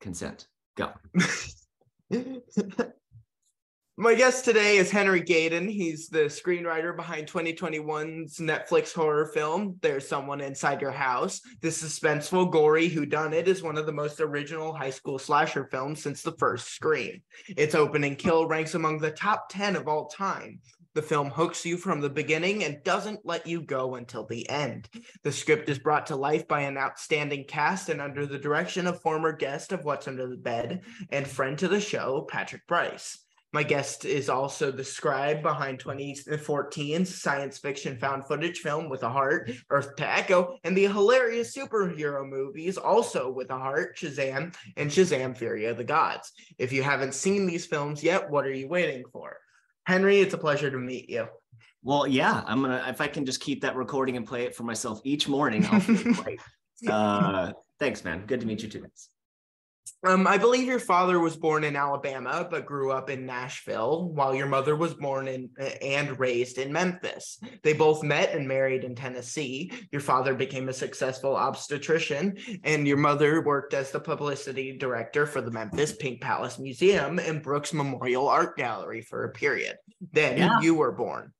consent. Go. My guest today is Henry Gayden. He's the screenwriter behind 2021's Netflix horror film, There's Someone Inside Your House. This suspenseful, gory whodunit is one of the most original high school slasher films since the first Scream. Its opening kill ranks among the top 10 of all time. The film hooks you from the beginning and doesn't let you go until the end. The script is brought to life by an outstanding cast and under the direction of former guest of What's Under the Bed and friend to the show, Patrick Brice. My guest is also the scribe behind 2014's science fiction found footage film With a Heart, Earth to Echo, and the hilarious superhero movies also With a Heart, Shazam, and Shazam! Fury of the Gods. If you haven't seen these films yet, what are you waiting for? Henry, it's a pleasure to meet you. Well, yeah, I'm gonna, if I can just keep that recording and play it for myself each morning, I'll feel great. Thanks, man. Good to meet you too. I believe your father was born in Alabama, but grew up in Nashville, while your mother was born in and raised in Memphis. They both met and married in Tennessee. Your father became a successful obstetrician, and your mother worked as the publicity director for the Memphis Pink Palace Museum and Brooks Memorial Art Gallery for a period. Then you were born.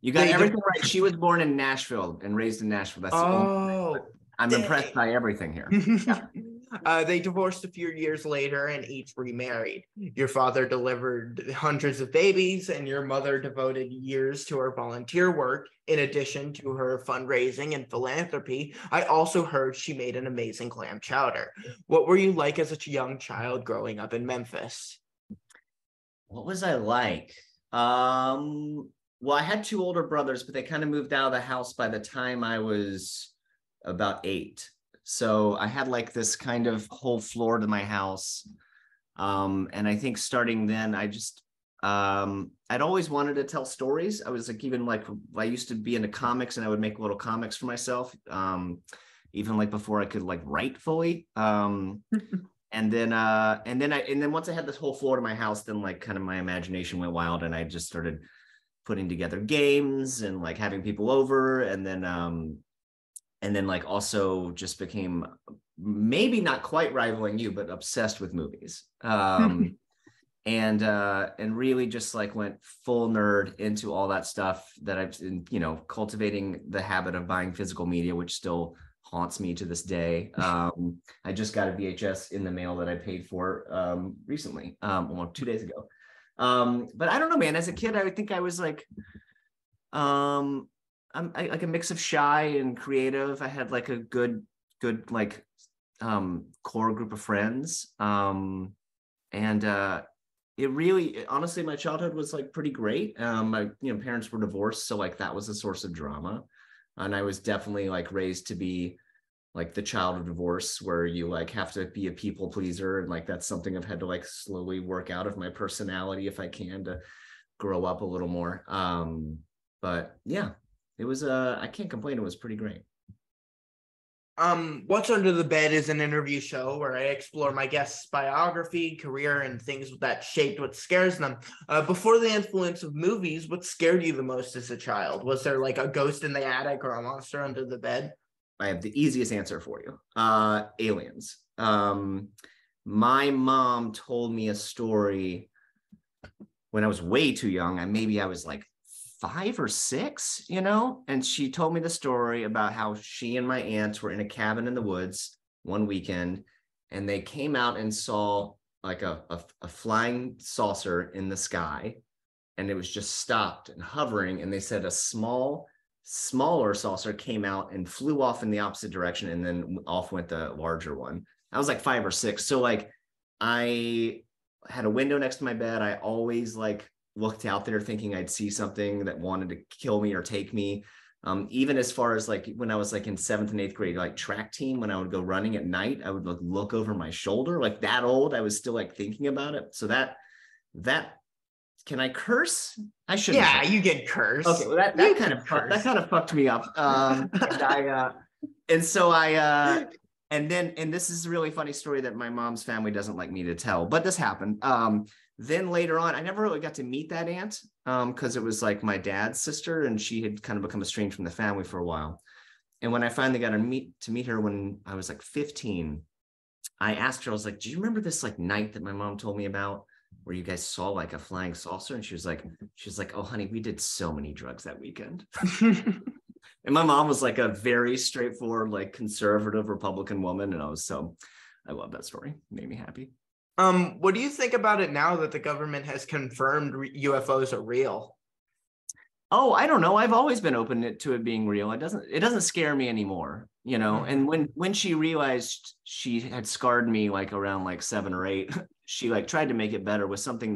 You got everything right. She was born in Nashville and raised in Nashville. That's the only thing. I'm impressed by everything here. Yeah. They divorced a few years later and each remarried. Your father delivered hundreds of babies, and your mother devoted years to her volunteer work. In addition to her fundraising and philanthropy, I also heard she made an amazing clam chowder. What were you like as a young child growing up in Memphis? What was I like? Well, I had two older brothers, but they kind of moved out of the house by the time I was about 8. So I had like this kind of whole floor to my house. And I think starting then, I just, I'd always wanted to tell stories. I was like, even like, I used to be into comics and I would make little comics for myself, even like before I could like write fully. And then once I had this whole floor to my house, then like kind of my imagination went wild and I just started putting together games and like having people over. And then like also just became maybe not quite rivaling you, but obsessed with movies. And really just like went full nerd into all that stuff that I've been, you know, cultivating the habit of buying physical media, which still haunts me to this day. I just got a VHS in the mail that I paid for recently, well, 2 days ago. But I don't know, man, as a kid, I think I was like, I'm like a mix of shy and creative. I had like a good like core group of friends. And it really, honestly, my childhood was like pretty great. My parents were divorced. So like that was a source of drama. And I was definitely like raised to be like the child of divorce where you like have to be a people pleaser. And like, that's something I've had to like slowly work out of my personality if I can to grow up a little more. But yeah. It was, I can't complain, it was pretty great. What's Under the Bed is an interview show where I explore my guest's biography, career, and things that shaped what scares them. Before the influence of movies, what scared you the most as a child? Was there like a ghost in the attic or a monster under the bed? I have the easiest answer for you. Aliens. My mom told me a story when I was way too young. I was like 5 or 6, and she told me the story about how she and my aunts were in a cabin in the woods one weekend and they came out and saw like a flying saucer in the sky, and it was just stopped and hovering, and they said a smaller saucer came out and flew off in the opposite direction, and then off went the larger one. I was like 5 or 6, so like I had a window next to my bed. I always like looked out there thinking I'd see something that wanted to kill me or take me. Even as far as like when I was like in 7th and 8th grade, like track team, when I would go running at night, I would like look over my shoulder, like that old, I was still like thinking about it. So that can I curse? I should. Yeah, you get cursed. Okay, well, that kind of fucked me up. And this is a really funny story that my mom's family doesn't like me to tell, but this happened. Then later on, I never really got to meet that aunt because it was like my dad's sister and she had kind of become estranged from the family for a while. And when I finally got to meet her when I was like 15, I asked her, I was like, do you remember this like night that my mom told me about where you guys saw like a flying saucer? And she was like, oh honey, we did so many drugs that weekend. And my mom was like a very straightforward, like conservative Republican woman. And I love that story. It made me happy. What do you think about it now that the government has confirmed UFOs are real? Oh, I don't know. I've always been open to it being real. It doesn't scare me anymore, you know? And when she realized she had scarred me like around like 7 or 8, she like tried to make it better with something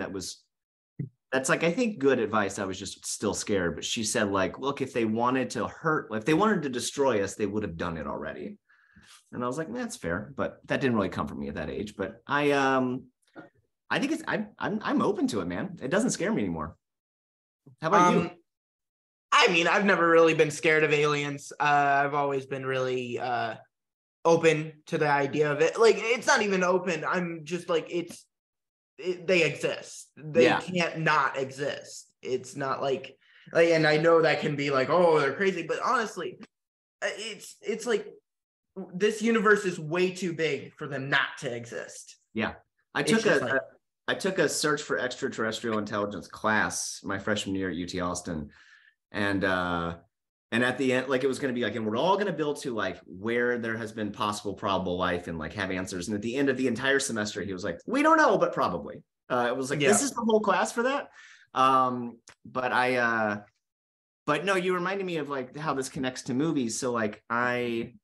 that's like, I think, good advice. I was just still scared, but she said like, look, if they wanted to destroy us, they would have done it already. And I was like, that's fair, but that didn't really comfort me at that age. But I think I'm open to it, man. It doesn't scare me anymore. How about you? I mean, I've never really been scared of aliens. I've always been really open to the idea of it. Like, it's not even open. I'm just like, they exist. They can't not exist. It's not like, and I know that can be like, oh, they're crazy, but honestly, it's like this universe is way too big for them not to exist. Yeah, I took a search for extraterrestrial intelligence class my freshman year at UT Austin, and at the end, like, it was going to be like, and we're all going to build to like where there has been possible probable life and like have answers. And at the end of the entire semester, he was like, we don't know, but probably. It was like, this is the whole class for that. But no, you reminded me of like how this connects to movies. So like, I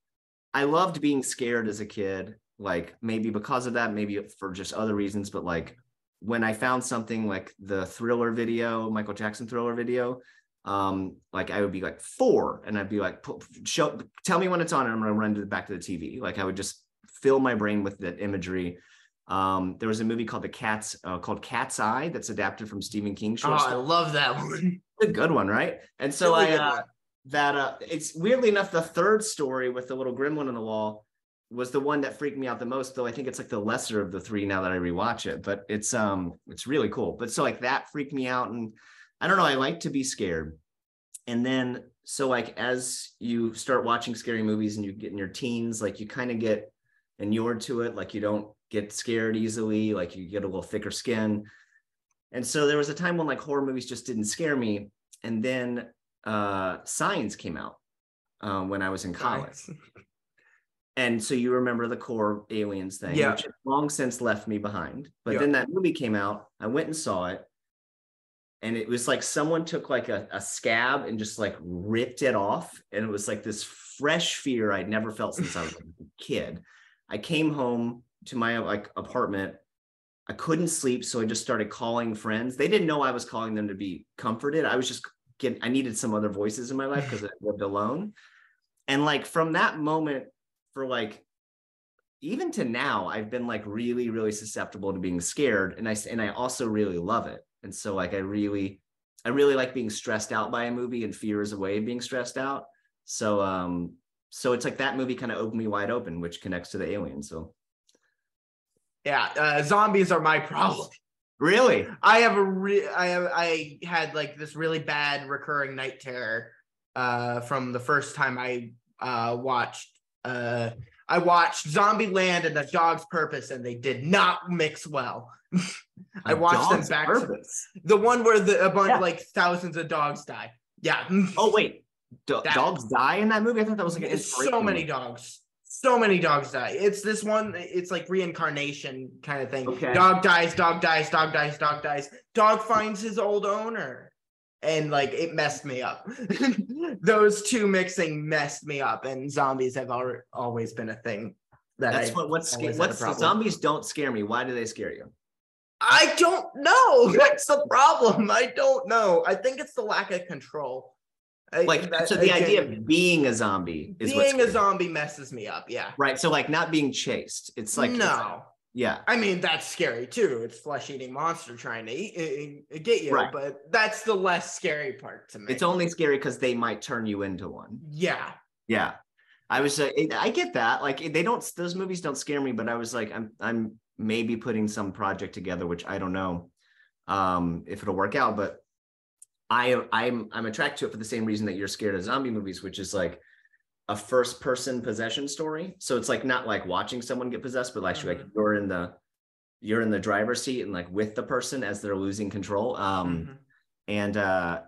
loved being scared as a kid, like maybe because of that, maybe for just other reasons. But like when I found something like the Thriller video, Michael Jackson Thriller video, like I would be like 4 and I'd be like, tell me when it's on and I'm gonna run to the back to the TV. Like I would just fill my brain with that imagery. There was a movie called Cat's Eye that's adapted from Stephen King short story. I love that one. It's a good one, right? And so really it's weirdly enough, the third story with the little gremlin on the wall was the one that freaked me out the most, though I think it's like the lesser of the three now that I rewatch it, but it's really cool. But so like that freaked me out, and I don't know, I like to be scared. And then, so like, as you start watching scary movies and you get in your teens, like you kind of get inured to it. Like you don't get scared easily. Like you get a little thicker skin. And so there was a time when like horror movies just didn't scare me. And then Signs came out when I was in college. And so you remember the core aliens thing, which has long since left me behind. But then that movie came out, I went and saw it. And it was like someone took like a scab and just like ripped it off. And it was like this fresh fear I'd never felt since I was a kid. I came home to my like apartment. I couldn't sleep. So I just started calling friends. They didn't know I was calling them to be comforted. I was just I needed some other voices in my life because I lived alone. And like from that moment for like, even to now, I've been like really, really susceptible to being scared. And I also really love it. And so like, I really like being stressed out by a movie, and fear is a way of being stressed out. So it's like that movie kind of opened me wide open, which connects to the alien. So. Yeah. Zombies are my problem. Really? I had like this really bad recurring night terror from the first time I watched Zombieland and A Dog's Purpose, and they did not mix well. I watched them back. The one where a bunch like thousands of dogs die. Yeah. Oh wait, dogs die in that movie? I thought that was like so many dogs die. It's this one. It's like reincarnation kind of thing. Okay. Dog dies. Dog dies. Dog dies. Dog dies. Dog finds his old owner. And like it messed me up. Those two mixing messed me up, and zombies have always been a thing. Zombies don't scare me. Why do they scare you? I don't know. That's the problem. I don't know. I think it's the lack of control. Idea of being a zombie is being a zombie messes me up. Yeah. Right. So like not being chased. It's like no. Yeah, I mean, that's scary too. It's flesh-eating monster trying to get you, right. But that's the less scary part to me. It's only scary because they might turn you into one. Yeah. Yeah. I get that. Like those movies don't scare me, but I was like, I'm maybe putting some project together, which I don't know if it'll work out, but I'm attracted to it for the same reason that you're scared of zombie movies, which is like, a first-person possession story. So it's like not like watching someone get possessed, but actually like you're in the driver's seat and like with the person as they're losing control. And I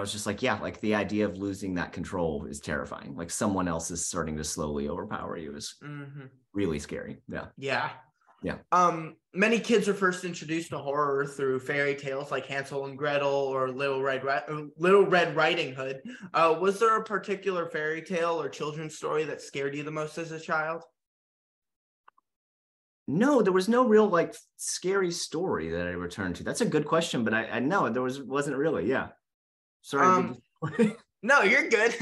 was just like, yeah, like the idea of losing that control is terrifying. Like someone else is starting to slowly overpower you is really scary. Yeah. Many kids are first introduced to horror through fairy tales like Hansel and Gretel or Little Red Riding Hood. Was there a particular fairy tale or children's story that scared you the most as a child? No, there was no real like scary story that I returned to. That's a good question, but I know there wasn't really. Yeah. Sorry. No, you're good.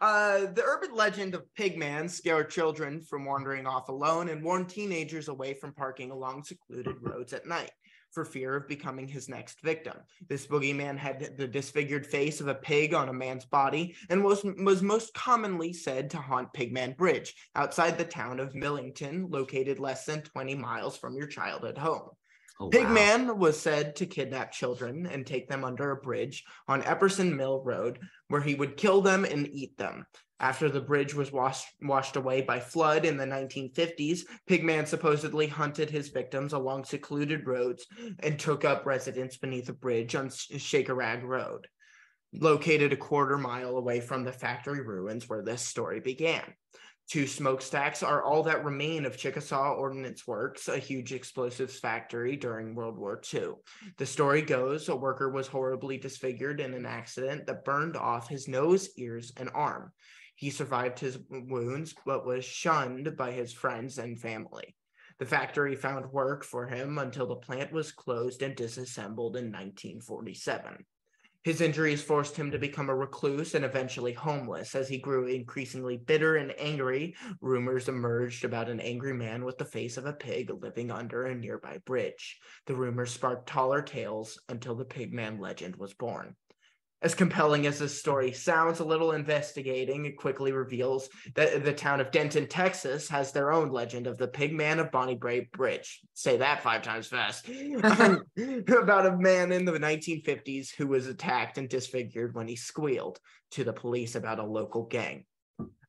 The urban legend of Pigman scared children from wandering off alone and warned teenagers away from parking along secluded roads at night for fear of becoming his next victim. This boogeyman had the disfigured face of a pig on a man's body and was most commonly said to haunt Pigman Bridge outside the town of Millington, located less than 20 miles from your childhood home. Oh, Pigman was said to kidnap children and take them under a bridge on Epperson Mill Road, where he would kill them and eat them. After the bridge was washed away by flood in the 1950s, Pigman supposedly hunted his victims along secluded roads and took up residence beneath a bridge on Shakerag Road, located a quarter mile away from the factory ruins where this story began. Two smokestacks are all that remain of Chickasaw Ordnance Works, a huge explosives factory during World War II. The story goes, a worker was horribly disfigured in an accident that burned off his nose, ears, and arm. He survived his wounds, but was shunned by his friends and family. The factory found work for him until the plant was closed and disassembled in 1947. His injuries forced him to become a recluse and eventually homeless. As he grew increasingly bitter and angry, rumors emerged about an angry man with the face of a pig living under a nearby bridge. The rumors sparked taller tales until the Pigman legend was born. As compelling as this story sounds, a little investigating, it quickly reveals that the town of Denton, Texas has their own legend of the Pigman of Bonnie Brae Bridge. Say that 5 times fast. About a man in the 1950s who was attacked and disfigured when he squealed to the police about a local gang.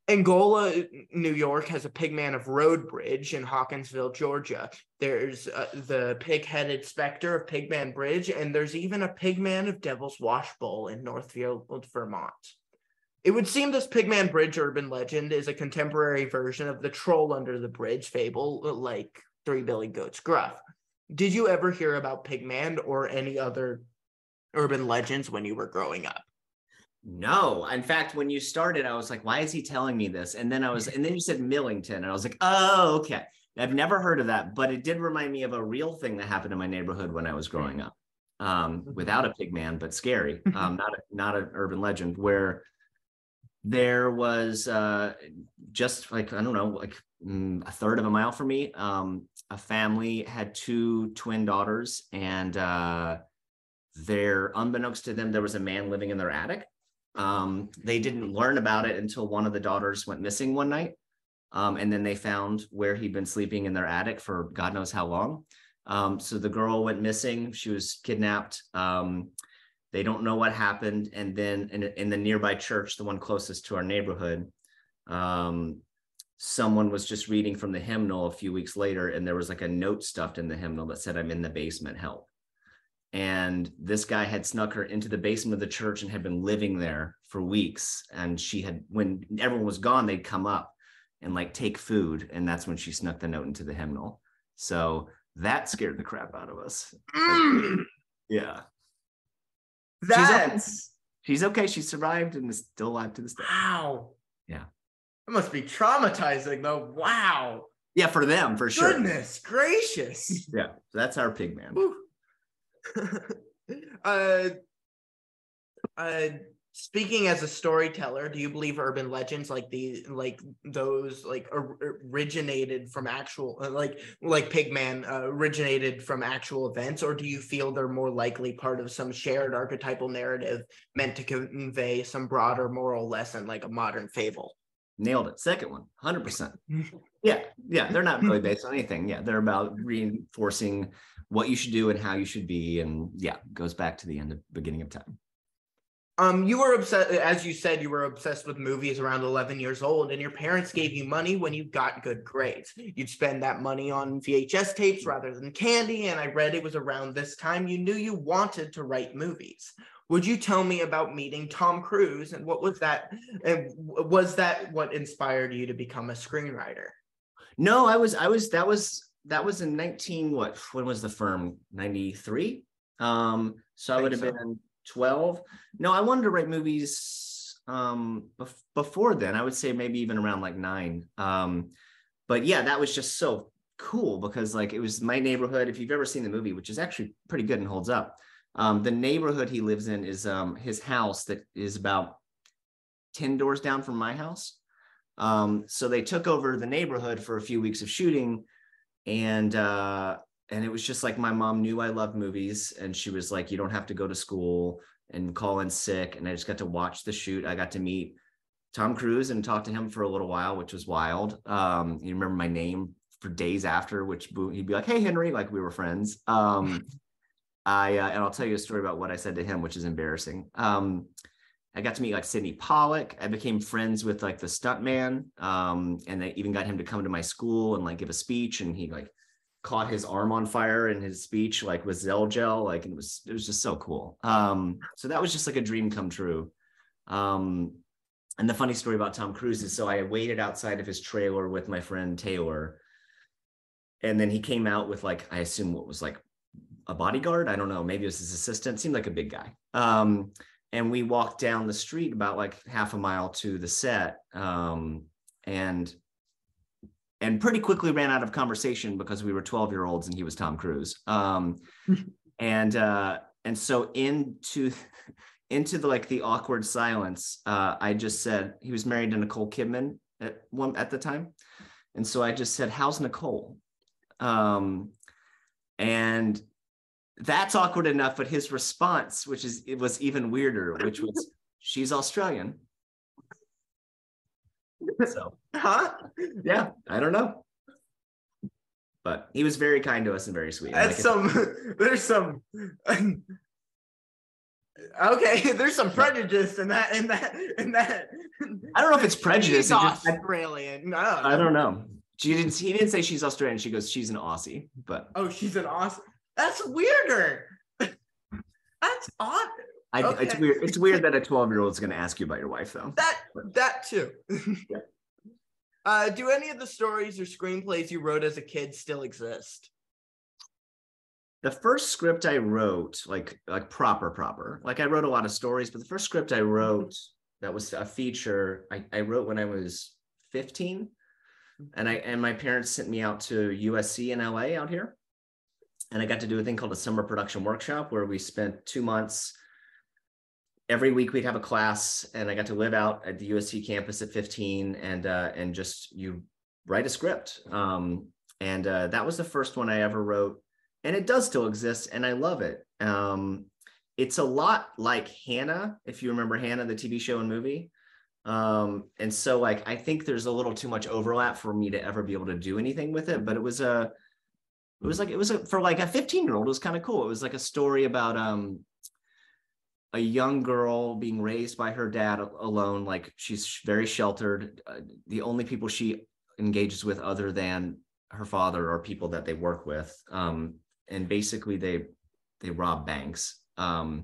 Angola, New York has a Pigman of Road Bridge. In Hawkinsville, Georgia, there's the pig-headed specter of Pigman Bridge, and there's even a Pigman of Devil's Wash Bowl in Northfield, Vermont. It would seem this Pigman Bridge urban legend is a contemporary version of the troll under the bridge fable, like Three Billy Goats Gruff. Did you ever hear about Pigman or any other urban legends when you were growing up? No. In fact, when you started, I was like, why is he telling me this? And then you said Millington, and I was like, oh, okay. I've never heard of that, but it did remind me of a real thing that happened in my neighborhood when I was growing up, without a Pigman, but scary, not an urban legend, where there was just like, I don't know, like a third of a mile from me, a family had 2 twin daughters, and unbeknownst to them, there was a man living in their attic. They didn't learn about it until one of the daughters went missing one night. And then they found where he'd been sleeping in their attic for God knows how long. So the girl went missing. She was kidnapped. They don't know what happened. And then in the nearby church, the one closest to our neighborhood, someone was just reading from the hymnal a few weeks later. And there was like a note stuffed in the hymnal that said, "I'm in the basement, help." And this guy had snuck her into the basement of the church and had been living there for weeks. And when everyone was gone, they'd come up and like take food. And that's when she snuck the note into the hymnal. So that scared the crap out of us. Yeah. She's okay. She survived and is still alive to this day. Wow. Yeah. It must be traumatizing though. Wow. Yeah, for them, for sure. Goodness gracious. Yeah. That's our Pigman. Woo. Speaking as a storyteller, do you believe urban legends originated from actual Pigman originated from actual events, or do you feel they're more likely part of some shared archetypal narrative meant to convey some broader moral lesson, like a modern fable? Nailed it. Second one, 100%. Yeah, they're not really based on anything. Yeah, they're about reinforcing what you should do and how you should be, and yeah, goes back to the beginning of time. You were obsessed, as you said, you were obsessed with movies around 11 years old, and your parents gave you money when you got good grades. You'd spend that money on VHS tapes rather than candy, and I read it was around this time you knew you wanted to write movies. Would you tell me about meeting Tom Cruise, and what was that? And was that what inspired you to become a screenwriter? No, that was in 19, what, when was The Firm? 93? So I would have been 12. No, I wanted to write movies before then. I would say maybe even around like 9. But yeah, that was just so cool because like it was my neighborhood. If you've ever seen the movie, which is actually pretty good and holds up, the neighborhood he lives in is his house that is about 10 doors down from my house. So they took over the neighborhood for a few weeks of shooting, and it was just like my mom knew I loved movies, and she was like, you don't have to go to school and call in sick. And I just got to watch the shoot. I got to meet Tom Cruise and talk to him for a little while, which was wild. You remember my name for days after, which he'd be like, hey, Henry, like we were friends. And I'll tell you a story about what I said to him, which is embarrassing. I got to meet like Sidney Pollack. I became friends with like the stuntman, and they even got him to come to my school and like give a speech. And he like caught his arm on fire in his speech, like with Zel Gel, like it was just so cool. So that was just like a dream come true. And the funny story about Tom Cruise is, so I waited outside of his trailer with my friend Taylor, and then he came out with like, I assume what was like a bodyguard. I don't know. Maybe it was his assistant. Seemed like a big guy. And we walked down the street about like half a mile to the set, and pretty quickly ran out of conversation because we were 12-year-olds and he was Tom Cruise. And so into the like the awkward silence, I just said, he was married to Nicole Kidman at the time. And so I just said, how's Nicole? And that's awkward enough, but his response, it was even weirder, which was, she's Australian. So, yeah, I don't know, but he was very kind to us and very sweet. There's some prejudice in that. I don't know if it's prejudice. She's Australian. No, I don't know. He didn't say she's Australian. She goes, she's an Aussie. But she's an Aussie. That's weirder. That's odd. Okay. It's weird. It's weird that a 12-year-old is going to ask you about your wife, though. That too. Yeah. Do any of the stories or screenplays you wrote as a kid still exist? The first script I wrote, like proper, like I wrote a lot of stories, but the first script I wrote that was a feature I wrote when I was 15, and my parents sent me out to USC in LA out here, and I got to do a thing called a summer production workshop where we spent 2 months. Every week we'd have a class, and I got to live out at the USC campus at 15, and just you write a script. That was the first one I ever wrote, and it does still exist, and I love it. It's a lot like Hannah, if you remember Hannah, the TV show and movie. And so like, I think there's a little too much overlap for me to ever be able to do anything with it, but it was for like a 15-year-old, it was kind of cool. It was like a story about, a young girl being raised by her dad alone, like she's very sheltered. The only people she engages with other than her father are people that they work with. And basically they rob banks. And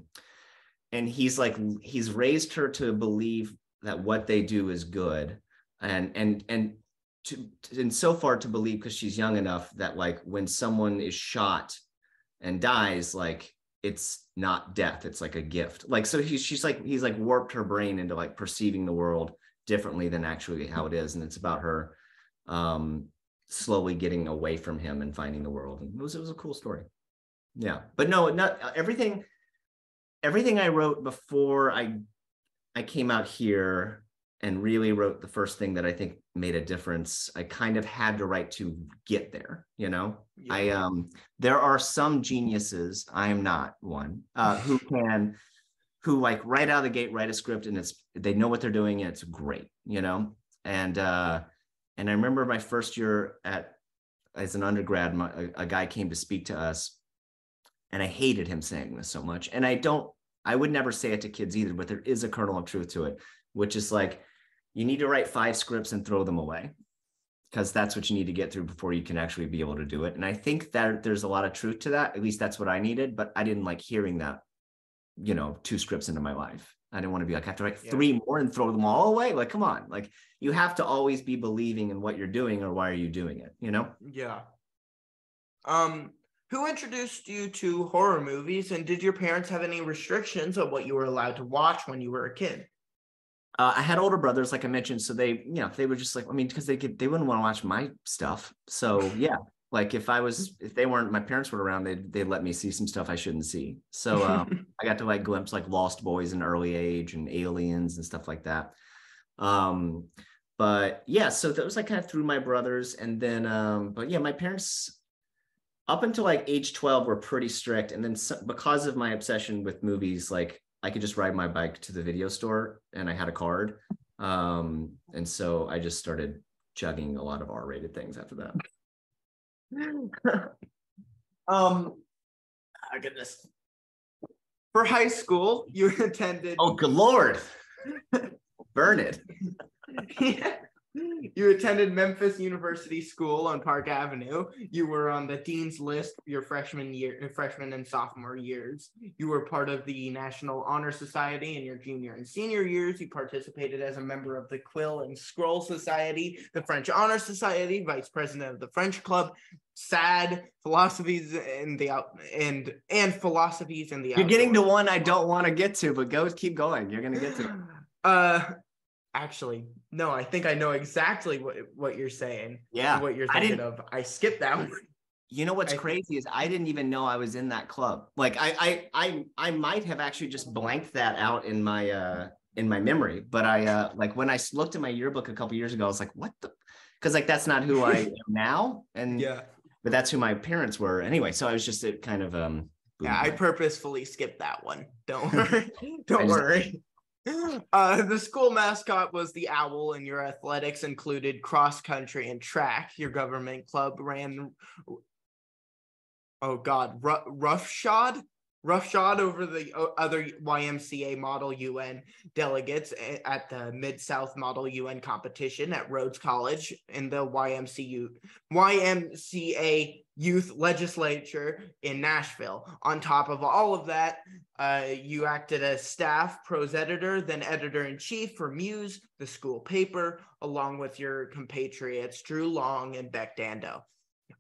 he's raised her to believe that what they do is good. And so far to believe, cause she's young enough, that like when someone is shot and dies, like it's not death, it's like a gift. Like, so he's warped her brain into like perceiving the world differently than actually how it is. And it's about her slowly getting away from him and finding the world. And it was a cool story. Yeah, but no, not everything I wrote before I came out here and really wrote the first thing that I think made a difference, I kind of had to write to get there, you know? Yeah. There are some geniuses, I am not one, who like right out of the gate, write a script and they know what they're doing and it's great, you know? And I remember my first year as an undergrad, a guy came to speak to us, and I hated him saying this so much. And I don't, I would never say it to kids either, but there is a kernel of truth to it, which is like, you need to write 5 scripts and throw them away, because that's what you need to get through before you can actually be able to do it. And I think that there's a lot of truth to that. At least that's what I needed, but I didn't like hearing that, you know, 2 scripts into my life. I didn't want to be like, I have to write 3 more and throw them all away. Like, come on. Like, you have to always be believing in what you're doing, or why are you doing it? You know? Yeah. Who introduced you to horror movies, and did your parents have any restrictions on what you were allowed to watch when you were a kid? I had older brothers, like I mentioned, so they, you know, they were just like, I mean, because they wouldn't want to watch my stuff. So yeah, like my parents were around, they'd let me see some stuff I shouldn't see. So I got to like glimpse like Lost Boys in early age and Aliens and stuff like that. But yeah, so that was like kind of through my brothers. And then, but yeah, my parents, up until like age 12, were pretty strict. And then because of my obsession with movies, like I could just ride my bike to the video store and I had a card. And so I just started chugging a lot of R-rated things after that. Oh, goodness. For high school, you attended... Oh, good Lord. Burn it. Yeah. You attended Memphis University School on Park Avenue. You were on the dean's list your freshman and sophomore years. You were part of the National Honor Society in your junior and senior years. You participated as a member of the Quill and Scroll Society, the French Honor Society, vice president of the French Club, SAD, philosophies in the outdoors. You're getting to one I don't want to get to, but keep going. You're going to get to it. Actually, no, I think I know exactly what you're saying. Yeah. What you're thinking of. I skipped that one. You know what's crazy is I didn't even know I was in that club. Like I might have actually just blanked that out in my memory. But I like when I looked at my yearbook a couple years ago, I was like, what the? Because like that's not who I am now. And yeah, but that's who my parents were anyway. So I was just kind of yeah, I purposefully skipped that one. Don't worry. Don't worry. The school mascot was the owl, and your athletics included cross country and track. Your government club ran roughshod over the other YMCA Model UN delegates at the Mid-South Model UN competition at Rhodes College in the YMCA Youth Legislature in Nashville. On top of all of that, you acted as staff prose editor, then editor-in-chief for Muse, the school paper, along with your compatriots Drew Long and Beck Dando.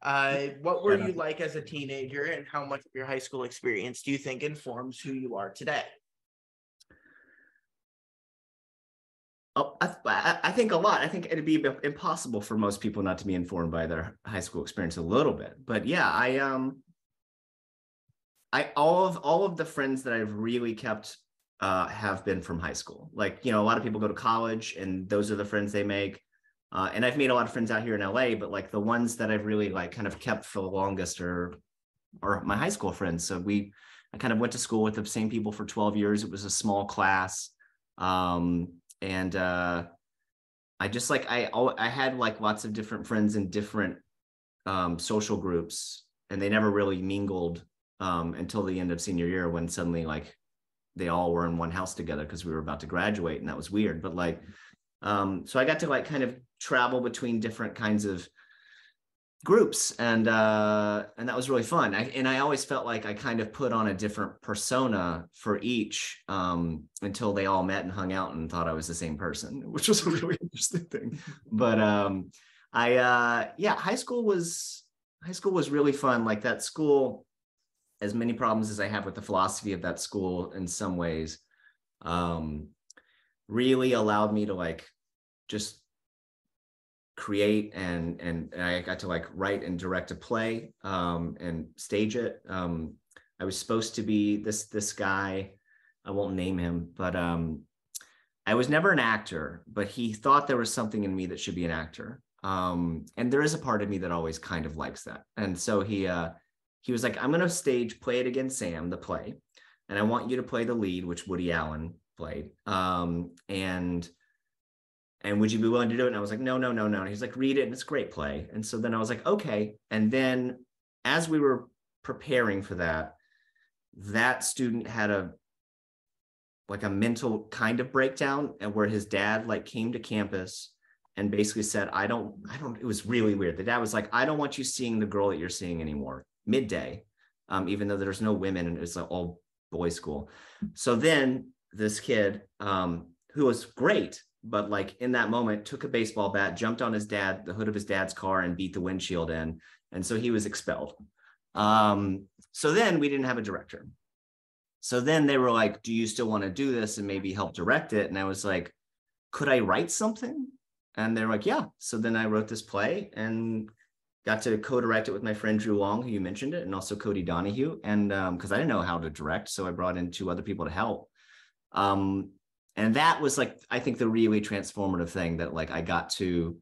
What were you like as a teenager, and how much of your high school experience do you think informs who you are today? Oh, I think a lot. I think it'd be impossible for most people not to be informed by their high school experience a little bit. But yeah, I all of the friends that I've really kept have been from high school. Like, you know, a lot of people go to college and those are the friends they make. And I've made a lot of friends out here in LA, but like the ones that I've really like kind of kept for the longest are my high school friends. So I kind of went to school with the same people for 12 years. It was a small class. And I just like, I had like lots of different friends in different social groups, and they never really mingled until the end of senior year, when suddenly like they all were in one house together because we were about to graduate, and that was weird. But like, so I got to like kind of travel between different kinds of groups, and that was really fun. I always felt like I kind of put on a different persona for each until they all met and hung out and thought I was the same person, which was a really interesting thing. But high school was really fun. Like that school, as many problems as I have with the philosophy of that school in some ways, really allowed me to like just create, and I got to like write and direct a play and stage it. I was supposed to be this guy, I won't name him, but I was never an actor, but he thought there was something in me that should be an actor. And there is a part of me that always kind of likes that. And so he was like, I'm gonna stage Play It Again, Sam, the play, and I want you to play the lead, which Woody Allen played, and would you be willing to do it? And I was like, no. And he's like, read it, and it's a great play. And so then I was like, okay. And then as we were preparing for that student had a like a mental kind of breakdown, and where his dad like came to campus and basically said, it was really weird. The dad was like, I don't want you seeing the girl that you're seeing anymore midday, even though there's no women and it's an all boys school. So then this kid who was great, but like in that moment took a baseball bat, jumped on his dad, the hood of his dad's car, and beat the windshield in. And so he was expelled. So then we didn't have a director. So then they were like, do you still want to do this and maybe help direct it? And I was like, could I write something? And they're like, yeah. So then I wrote this play and got to co-direct it with my friend Drew Long, who you mentioned it, and also Cody Donahue. And because I didn't know how to direct, so I brought in two other people to help. And that was like, I think, the really transformative thing that like I got to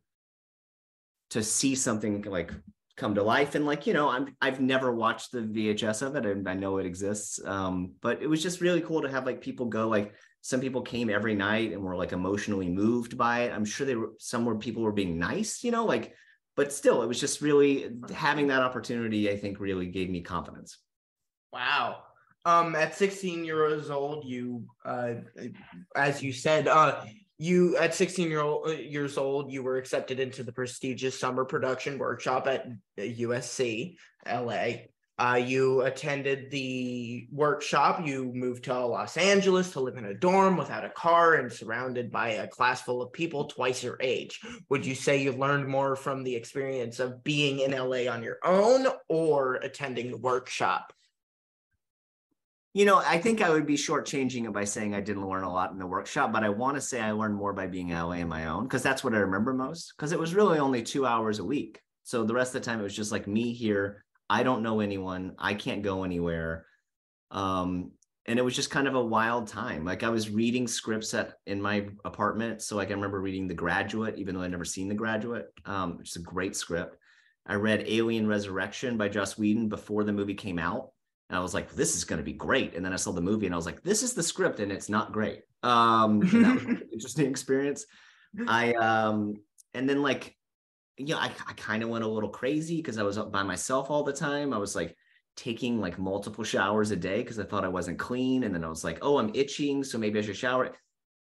see something like come to life. And like, you know, I've never watched the VHS of it, and I know it exists. But it was just really cool to have like people go, like some people came every night and were like emotionally moved by it. I'm sure people were being nice, you know, like, but still, it was just really having that opportunity, I think, really gave me confidence. Wow. At 16 years old, you were accepted into the prestigious summer production workshop at USC, LA. You attended the workshop. You moved to Los Angeles to live in a dorm without a car and surrounded by a class full of people twice your age. Would you say you learned more from the experience of being in LA on your own or attending the workshop? You know, I think I would be shortchanging it by saying I didn't learn a lot in the workshop, but I want to say I learned more by being in LA on my own, because that's what I remember most, because it was really only 2 hours a week. So the rest of the time, it was just like me here. I don't know anyone. I can't go anywhere. And it was just kind of a wild time. Like I was reading scripts in my apartment. So like I remember reading The Graduate, even though I'd never seen The Graduate, which is a great script. I read Alien Resurrection by Joss Whedon before the movie came out. And I was like, this is going to be great. And then I saw the movie and I was like, this is the script and it's not great. And that was an interesting experience. And then like, you know, I kind of went a little crazy because I was up by myself all the time. I was like taking like multiple showers a day because I thought I wasn't clean. And then I was like, oh, I'm itching, so maybe I should shower.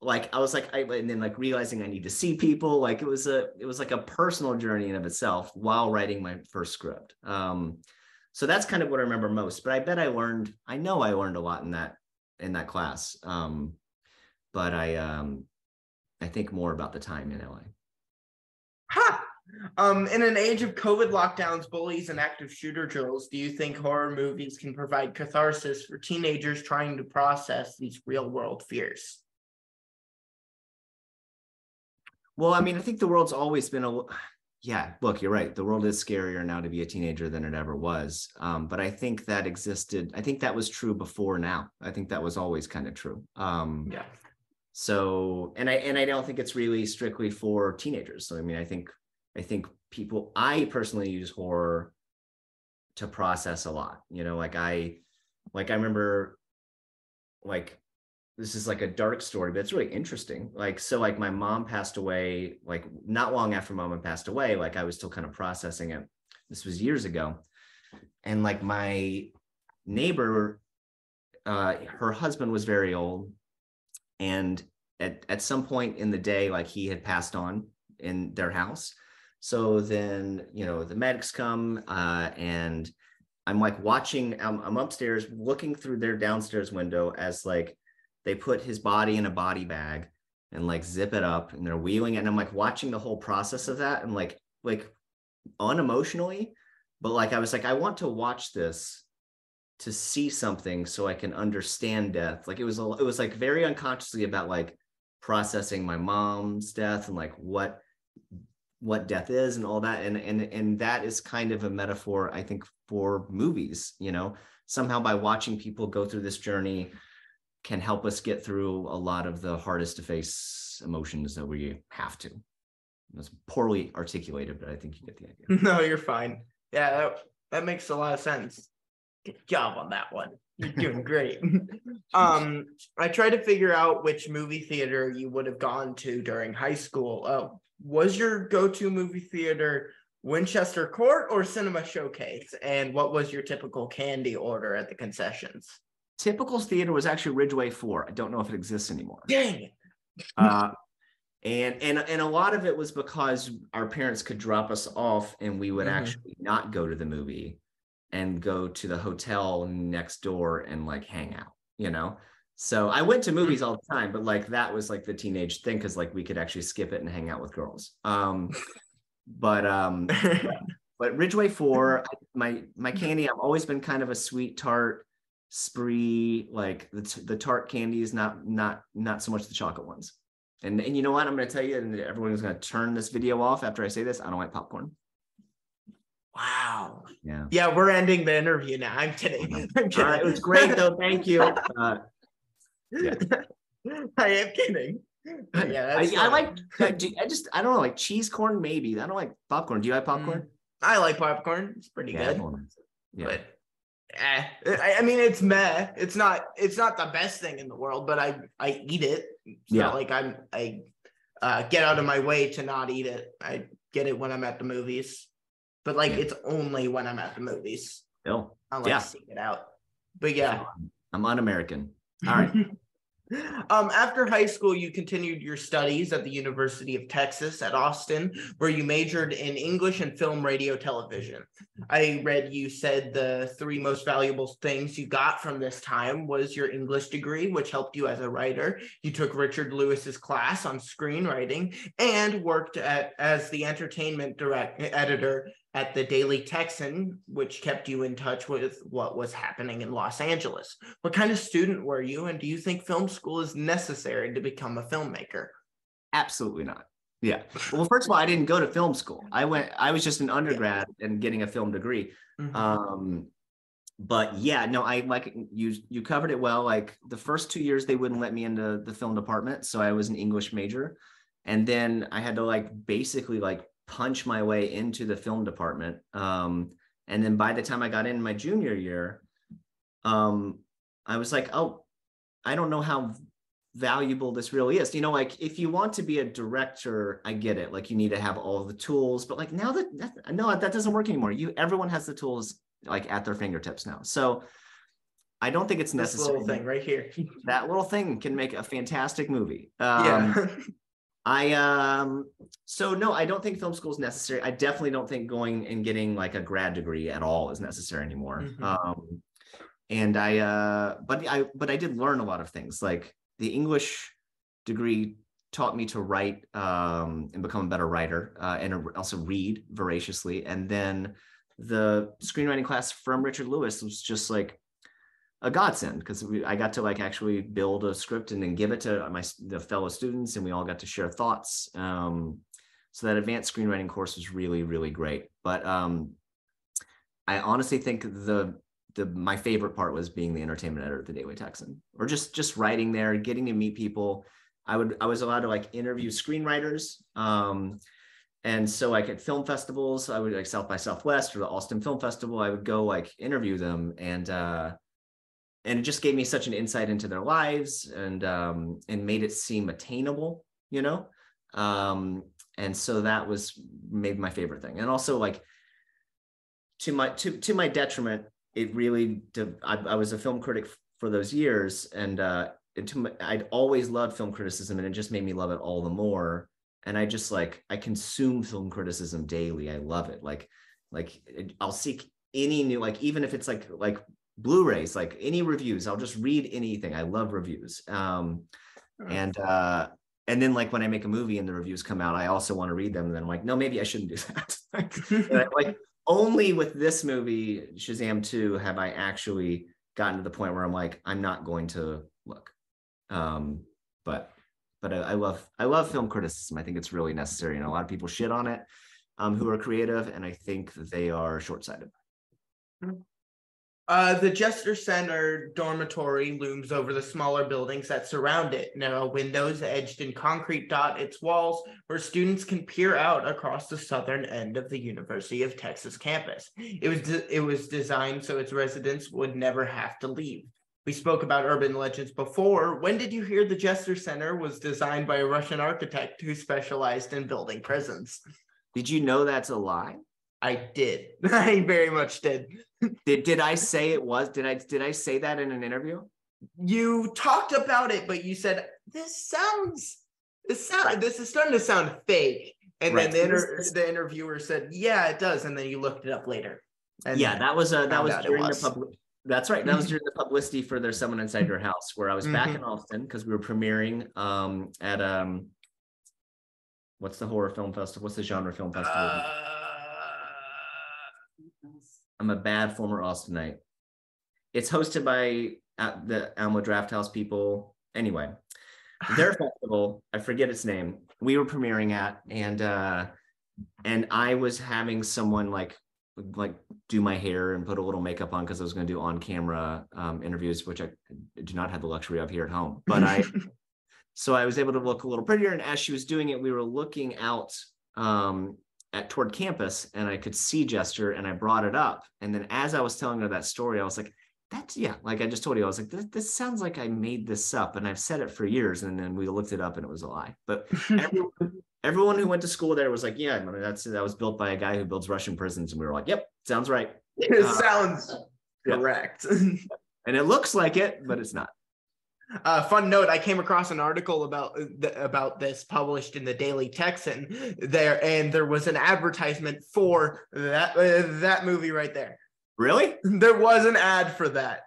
Like I was like, and then like realizing I need to see people. Like it was like a personal journey in of itself while writing my first script. So that's kind of what I remember most, but I bet I learned a lot in that class. But I think more about the time in LA. Ha! In an age of COVID lockdowns, bullies, and active shooter drills, do you think horror movies can provide catharsis for teenagers trying to process these real world fears? Well, I mean, I think the world's always been yeah, look, you're right. The world is scarier now to be a teenager than it ever was. But I think that existed. I think that was true before now. I think that was always kind of true. Yeah. So, and I don't think it's really strictly for teenagers. So, I mean, I think people, I personally use horror to process a lot, you know, like I remember, like, this is like a dark story, but it's really interesting. Like, so like my mom passed away, like not long after my mom passed away, like I was still kind of processing it. This was years ago. And like my neighbor, her husband was very old. And at some point in the day, like he had passed on in their house. So then, you know, the medics come and I'm like watching, I'm upstairs looking through their downstairs window as like, they put his body in a body bag and like zip it up and they're wheeling it. And I'm like watching the whole process of that and like unemotionally, but like, I was like, I want to watch this to see something so I can understand death. Like it was like very unconsciously about like processing my mom's death and like what death is and all that. And that is kind of a metaphor, I think, for movies, you know, somehow by watching people go through this journey can help us get through a lot of the hardest to face emotions that we have to. That's poorly articulated, but I think you get the idea. No, you're fine. Yeah, that makes a lot of sense. Good job on that one. You're doing great. I tried to figure out which movie theater you would have gone to during high school. Was your go-to movie theater Winchester Court or Cinema Showcase? And what was your typical candy order at the concessions? Typical Theater was actually Ridgeway 4. I don't know if it exists anymore. Dang it. And a lot of it was because our parents could drop us off and we would actually not go to the movie and go to the hotel next door and like hang out, you know? So I went to movies all the time, but like that was like the teenage thing, because like we could actually skip it and hang out with girls. But Ridgeway 4, my candy, I've always been kind of a sweet tart spree, like the tart candies, not so much the chocolate ones. And you know what? I'm going to tell you, and everyone's going to turn this video off after I say this, I don't like popcorn. Wow. Yeah. Yeah, we're ending the interview now. I'm kidding. All right, it was great though. Thank you. Yeah. I am kidding. Yeah, I don't know, like cheese corn maybe. I don't like popcorn. Do you like popcorn? I like popcorn. It's pretty good. Yeah. But I mean, it's meh. It's not the best thing in the world, but I eat it. It's not like I get out of my way to not eat it. I get it when I'm at the movies, but like it's only when I'm at the movies. Still, I like seeing it out. But yeah, I'm un-American. All right. After high school, you continued your studies at the University of Texas at Austin, where you majored in English and film, radio, television. I read you said the three most valuable things you got from this time was your English degree, which helped you as a writer. You took Richard Lewis's class on screenwriting and worked as the entertainment editor at the Daily Texan, which kept you in touch with what was happening in Los Angeles. What kind of student were you, and do you think film school is necessary to become a filmmaker? Absolutely not. Yeah. Well, first of all, I didn't go to film school. I was just an undergrad and getting a film degree. But yeah, no, I like you covered it well. Like the first 2 years, they wouldn't let me into the film department, so I was an English major, and then I had to punch my way into the film department. And then by the time I got in my junior year, I was like, oh, I don't know how valuable this really is. You know, like if you want to be a director, I get it. Like you need to have all the tools, but like now that doesn't work anymore. Everyone has the tools like at their fingertips now. So I don't think it's necessary. This little thing right here. That little thing can make a fantastic movie. So no, I don't think film school is necessary. I definitely don't think going and getting like a grad degree at all is necessary anymore. But I did learn a lot of things. Like the English degree taught me to write, and become a better writer, and also read voraciously. And then the screenwriting class from Richard Lewis was just like a godsend, because I got to like actually build a script and then give it to the fellow students, and we all got to share thoughts. So that advanced screenwriting course was really, really great. But I honestly think my favorite part was being the entertainment editor at the Daily Texan, or just writing there, getting to meet people. I was allowed to like interview screenwriters. And so like at film festivals, I would like South by Southwest or the Austin Film Festival, I would go like interview them, and it just gave me such an insight into their lives, and made it seem attainable, you know? And so that was maybe my favorite thing. And also like to my detriment, it really, I was a film critic for those years. I'd always loved film criticism, and it just made me love it all the more. And I just like, I consume film criticism daily. I love it. Like I'll seek any new, like, even if it's like Blu-rays, like any reviews, I'll just read anything. I love reviews. And then like when I make a movie and the reviews come out, I also want to read them. And then I'm like, no, maybe I shouldn't do that. Like only with this movie, Shazam 2, have I actually gotten to the point where I'm like, I'm not going to look. But I love film criticism. I think it's really necessary. And a lot of people shit on it, who are creative. And I think they are short-sighted. The Jester Center dormitory looms over the smaller buildings that surround it. Narrow windows edged in concrete dot its walls, where students can peer out across the southern end of the University of Texas campus. It was designed so its residents would never have to leave. We spoke about urban legends before. When did you hear the Jester Center was designed by a Russian architect who specialized in building prisons? Did you know that's a lie? I did. I very much did. Did I say it was? Did I say that in an interview? You talked about it, but you said this is starting to sound fake. And right. Then the interviewer said, "Yeah, it does." And then you looked it up later. And yeah, That's right. That was during the publicity for There's Someone Inside Your House, where I was back in Austin because we were premiering at what's the horror film festival? What's the genre film festival? I'm a bad former Austinite. It's hosted by the Alamo Drafthouse people. Anyway, their festival, I forget its name, we were premiering at, and I was having someone like do my hair and put a little makeup on because I was going to do on-camera interviews, which I do not have the luxury of here at home. But I was able to look a little prettier. And as she was doing it, we were looking out toward campus, and I could see gesture, and I brought it up. And then as I was telling her that story, I was like, I just told you, I was like, this sounds like I made this up, and I've said it for years. And then we looked it up, and it was a lie. But everyone who went to school there was like, yeah, I mean, that was built by a guy who builds Russian prisons. And we were like, yep, sounds right. It sounds correct. And it looks like it, but it's not. Fun note, I came across an article about this published in the Daily Texan there, and there was an advertisement for that movie right there. Really? There was an ad for that.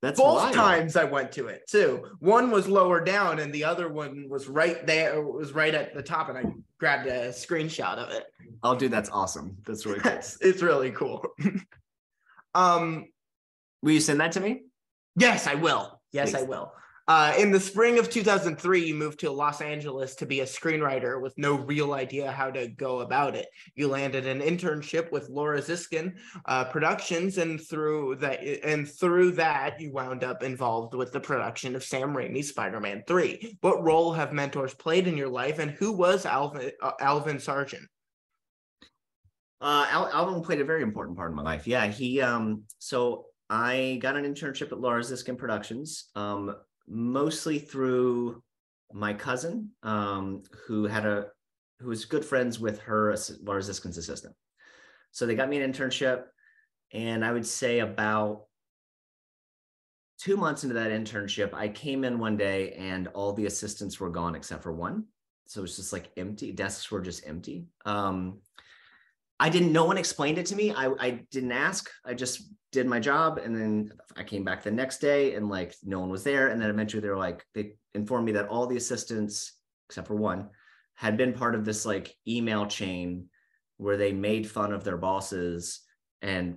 That's both wild. Times I went to it too. One was lower down and the other one was right there. It was right at the top, and I grabbed a screenshot of it. Oh, dude, that's awesome. That's really cool. It's really cool. Will you send that to me? Yes, I will. Yes, please. I will. In the spring of 2003, you moved to Los Angeles to be a screenwriter with no real idea how to go about it. You landed an internship with Laura Ziskin Productions, and through that, you wound up involved with the production of Sam Raimi's Spider-Man 3. What role have mentors played in your life, and who was Alvin Sargent? Alvin played a very important part in my life. Yeah, so I got an internship at Laura Ziskin Productions, mostly through my cousin, who was good friends with Laura Ziskin's assistant. So they got me an internship, and I would say about 2 months into that internship, I came in one day and all the assistants were gone except for one. So it was just like empty, desks were just empty. No one explained it to me. I didn't ask. I just did my job, and then I came back the next day, and no one was there. And then eventually they informed me that all the assistants except for one had been part of this email chain where they made fun of their bosses,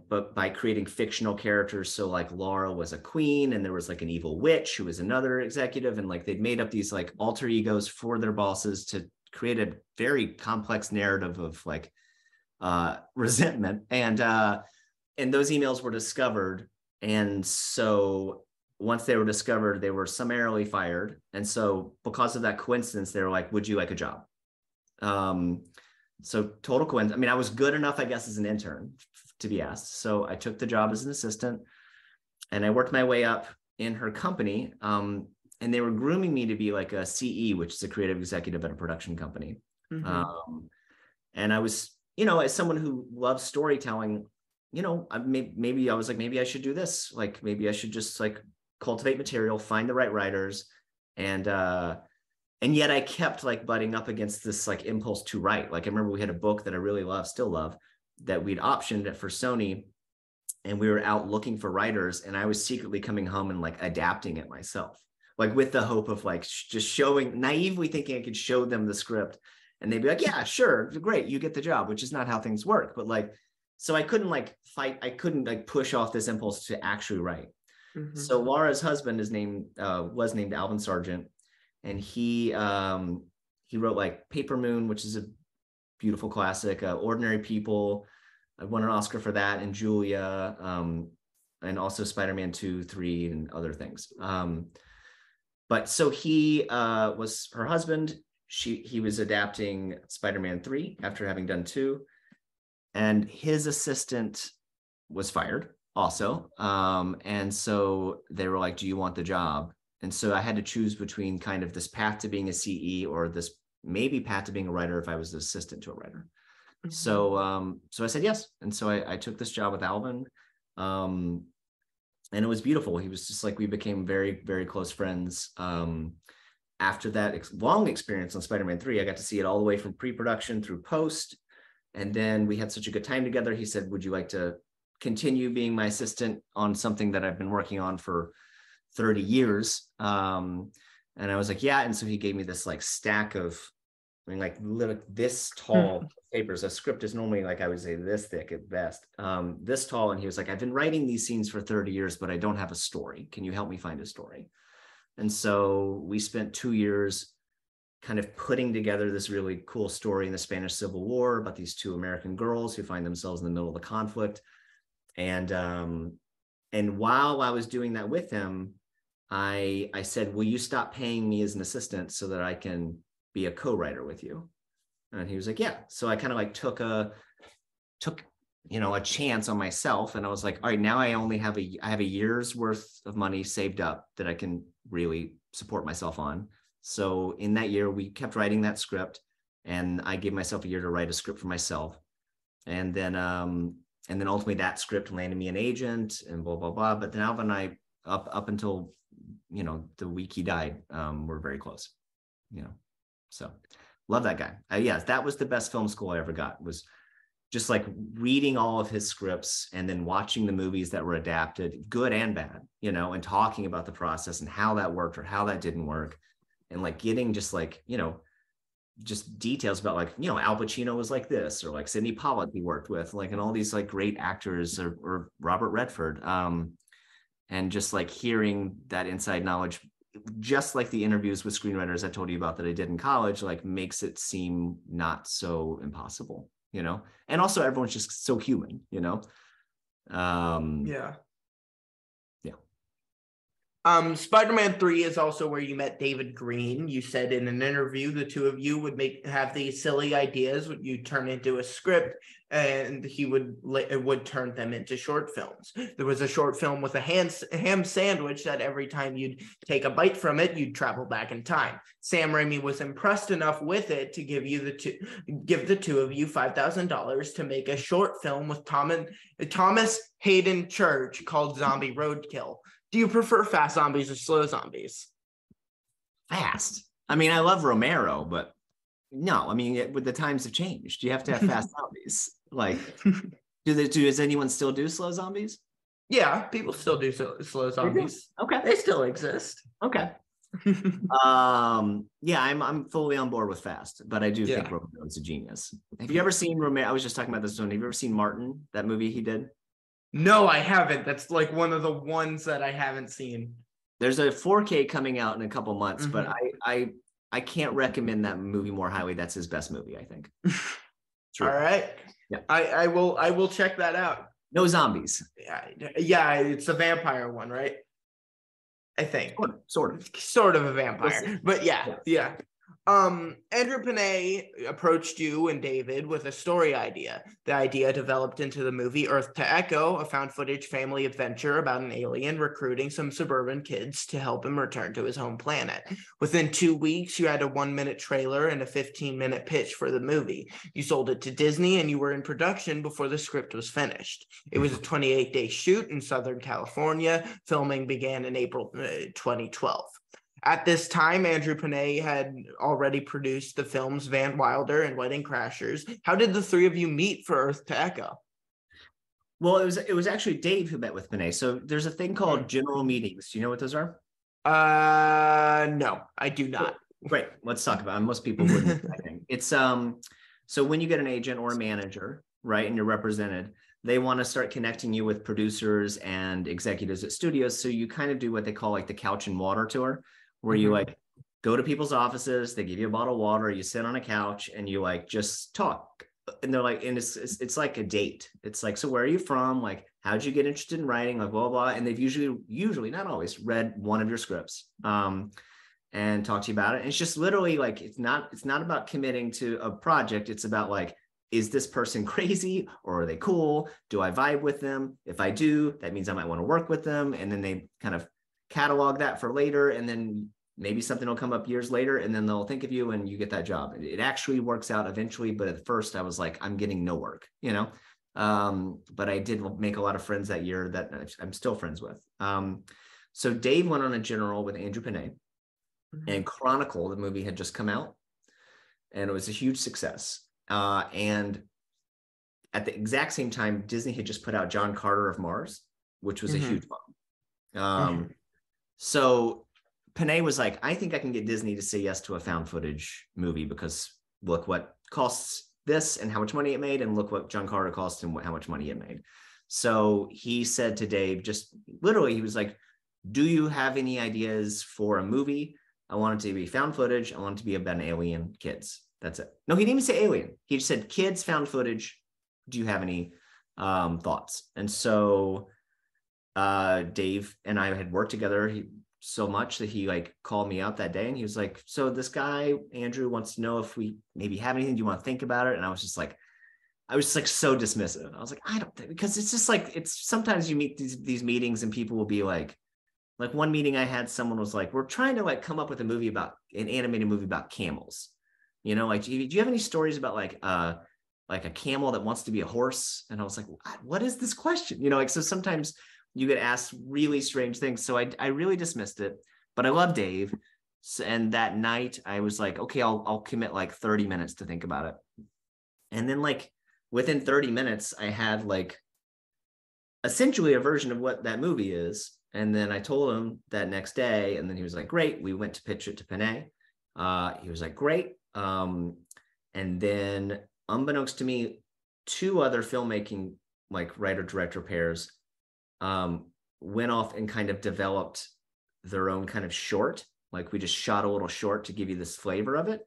but by creating fictional characters. So Laura was a queen, and there was an evil witch who was another executive, and they'd made up these alter egos for their bosses to create a very complex narrative of resentment. And those emails were discovered. And so once they were discovered, they were summarily fired. And so because of that coincidence, they were like, would you like a job? So total coincidence. I mean, I was good enough, I guess, as an intern to be asked. So I took the job as an assistant, and I worked my way up in her company. And they were grooming me to be a CE, which is a creative executive at a production company. Mm-hmm. And I was, as someone who loves storytelling, maybe I was maybe I should do this. Maybe I should just cultivate material, find the right writers. And yet I kept butting up against this impulse to write. I remember we had a book that I really love, still love, that we'd optioned it for Sony, and we were out looking for writers, and I was secretly coming home and adapting it myself, with the hope of just showing, naively thinking I could show them the script, and they'd be like, yeah, sure, great, you get the job, which is not how things work. But so I couldn't fight. I couldn't push off this impulse to actually write. Mm-hmm. So Laura's husband was named Alvin Sargent. And he wrote Paper Moon, which is a beautiful classic, Ordinary People. I won an Oscar for that, and Julia, and also Spider-Man 2, 3, and other things. But so he was her husband. He was adapting Spider-Man 3 after having done 2. And his assistant was fired also. And so they were like, do you want the job? And so I had to choose between kind of this path to being a CE or this maybe path to being a writer if I was the assistant to a writer. Mm-hmm. So I said yes. And so I took this job with Alvin. And it was beautiful. He was just like, we became very, very close friends. After that long experience on Spider-Man 3, I got to see it all the way from pre-production through post. And then we had such a good time together. He said, would you like to continue being my assistant on something that I've been working on for 30 years? And I was like, yeah. And so he gave me this like stack of, I mean, like this tall papers. A script is normally like, I would say this thick at best, this tall. And he was like, I've been writing these scenes for 30 years, but I don't have a story. Can you help me find a story? And so we spent 2 years kind of putting together this really cool story in the Spanish Civil War about these two American girls who find themselves in the middle of the conflict. And while I was doing that with him, I said, will you stop paying me as an assistant so that I can be a co-writer with you? And he was like, yeah. So I kind of like took, you know, a chance on myself. And I was like, all right, now I only have I have a year's worth of money saved up that I can really support myself on. So in that year, we kept writing that script, and I gave myself a year to write a script for myself. And then ultimately that script landed me an agent and blah, blah, blah. But then Alvin and I, up until, you know, the week he died, we're very close, you know, so love that guy. Yes, that was the best film school I ever got, was just like reading all of his scripts and then watching the movies that were adapted, good and bad, you know, and talking about the process and how that worked or how that didn't work. And like getting just like, you know, just details about like, you know, Al Pacino was like this, or like Sidney Pollack he worked with, like, and all these like great actors, or Robert Redford. And just like hearing that inside knowledge, just like the interviews with screenwriters I told you about that I did in college, like makes it seem not so impossible, you know? And also everyone's just so human, you know? Yeah. Spider-Man 3 is also where you met David Green. You said in an interview, the two of you would have these silly ideas, you turn into a script, and he would turn them into short films. There was a short film with a ham sandwich that every time you'd take a bite from it, you'd travel back in time. Sam Raimi was impressed enough with it to give the two of you $5,000 to make a short film with Thomas Hayden Church called Zombie Roadkill. Do you prefer fast zombies or slow zombies? Fast. I mean, I love Romero, but no, I mean, the times have changed. You have to have fast zombies. Like, does anyone still do slow zombies? Yeah, people still do slow zombies. Okay. They still exist. Okay. Yeah, I'm fully on board with fast, but I do think Romero is a genius. Have you ever seen Romero? I was just talking about this one. Have you ever seen Martin, that movie he did? No, I haven't. That's like one of the ones that I haven't seen. There's a 4K coming out in a couple months, but I can't recommend that movie more highly. That's his best movie, I think. All right. Yeah. I will check that out. No zombies. Yeah, it's a vampire one, right? I think. Sort of a vampire. But yeah. Andrew Panay approached you and David with a story idea. The idea developed into the movie Earth to Echo, a found footage family adventure about an alien recruiting some suburban kids to help him return to his home planet. Within 2 weeks, you had a 1-minute trailer and a 15-minute pitch for the movie. You sold it to Disney and you were in production before the script was finished. It was a 28-day shoot in Southern California. Filming began in April 2012. At this time, Andrew Panay had already produced the films Van Wilder and Wedding Crashers. How did the three of you meet for Earth to Echo? Well, it was actually Dave who met with Panay. So there's a thing called general meetings. Do you know what those are? No, I do not. Great. Let's talk about it. Most people wouldn't, I think. It's so when you get an agent or a manager, right, and you're represented, they want to start connecting you with producers and executives at studios. So you kind of do what they call like the couch and water tour, where you like go to people's offices, they give you a bottle of water, you sit on a couch and you like just talk. And they're like, and it's like a date. It's like, so where are you from? Like, how'd you get interested in writing? Like, blah, blah. And they've usually not always read one of your scripts and talk to you about it. And it's just literally like, it's not about committing to a project. It's about like, is this person crazy or are they cool? Do I vibe with them? If I do, that means I might want to work with them. And then they kind of catalog that for later. And then maybe something will come up years later and then they'll think of you and you get that job. It actually works out eventually. But at first I was like, I'm getting no work, you know? But I did make a lot of friends that year that I'm still friends with. So Dave went on a general with Andrew Panay, and Chronicle, the movie, had just come out, and it was a huge success. And at the exact same time, Disney had just put out John Carter of Mars, which was a huge bomb. So Panay was like, I think I can get Disney to say yes to a found footage movie, because look what costs this and how much money it made, and look what John Carter cost and how much money it made. So he said to Dave, just literally, he was like, do you have any ideas for a movie? I want it to be found footage. I want it to be about an alien, kids. That's it. No, he didn't even say alien. He just said kids, found footage. Do you have any thoughts? And so Dave and I had worked together so much that he like called me out that day, and he was like, so this guy, Andrew, wants to know if we maybe have anything. Do you want to think about it? And I was just like so dismissive. I was like, I don't think, because it's just like, it's sometimes you meet these meetings and people will be like one meeting I had, someone was like, we're trying to like come up with a movie about an animated movie about camels. You know, like, do you have any stories about like a camel that wants to be a horse? And I was like, what is this question? You know, like, so sometimes you get asked really strange things. So I really dismissed it, but I love Dave. So, and that night I was like, okay, I'll commit like 30 minutes to think about it. And then like within 30 minutes, I had like essentially a version of what that movie is. And then I told him that next day, and then he was like, great. We went to pitch it to Panay. He was like, great. And then unbeknownst to me, two other filmmaking, like writer-director pairs went off and kind of developed their own kind of short. Like we just shot a little short to give you this flavor of it.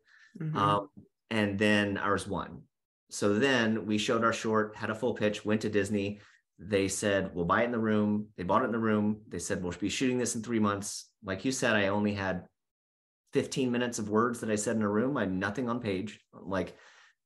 And then ours won. So then we showed our short, had a full pitch, went to Disney. They said, we'll buy it in the room. They bought it in the room. They said, we'll be shooting this in 3 months. Like you said, I only had 15 minutes of words that I said in a room. I had nothing on page.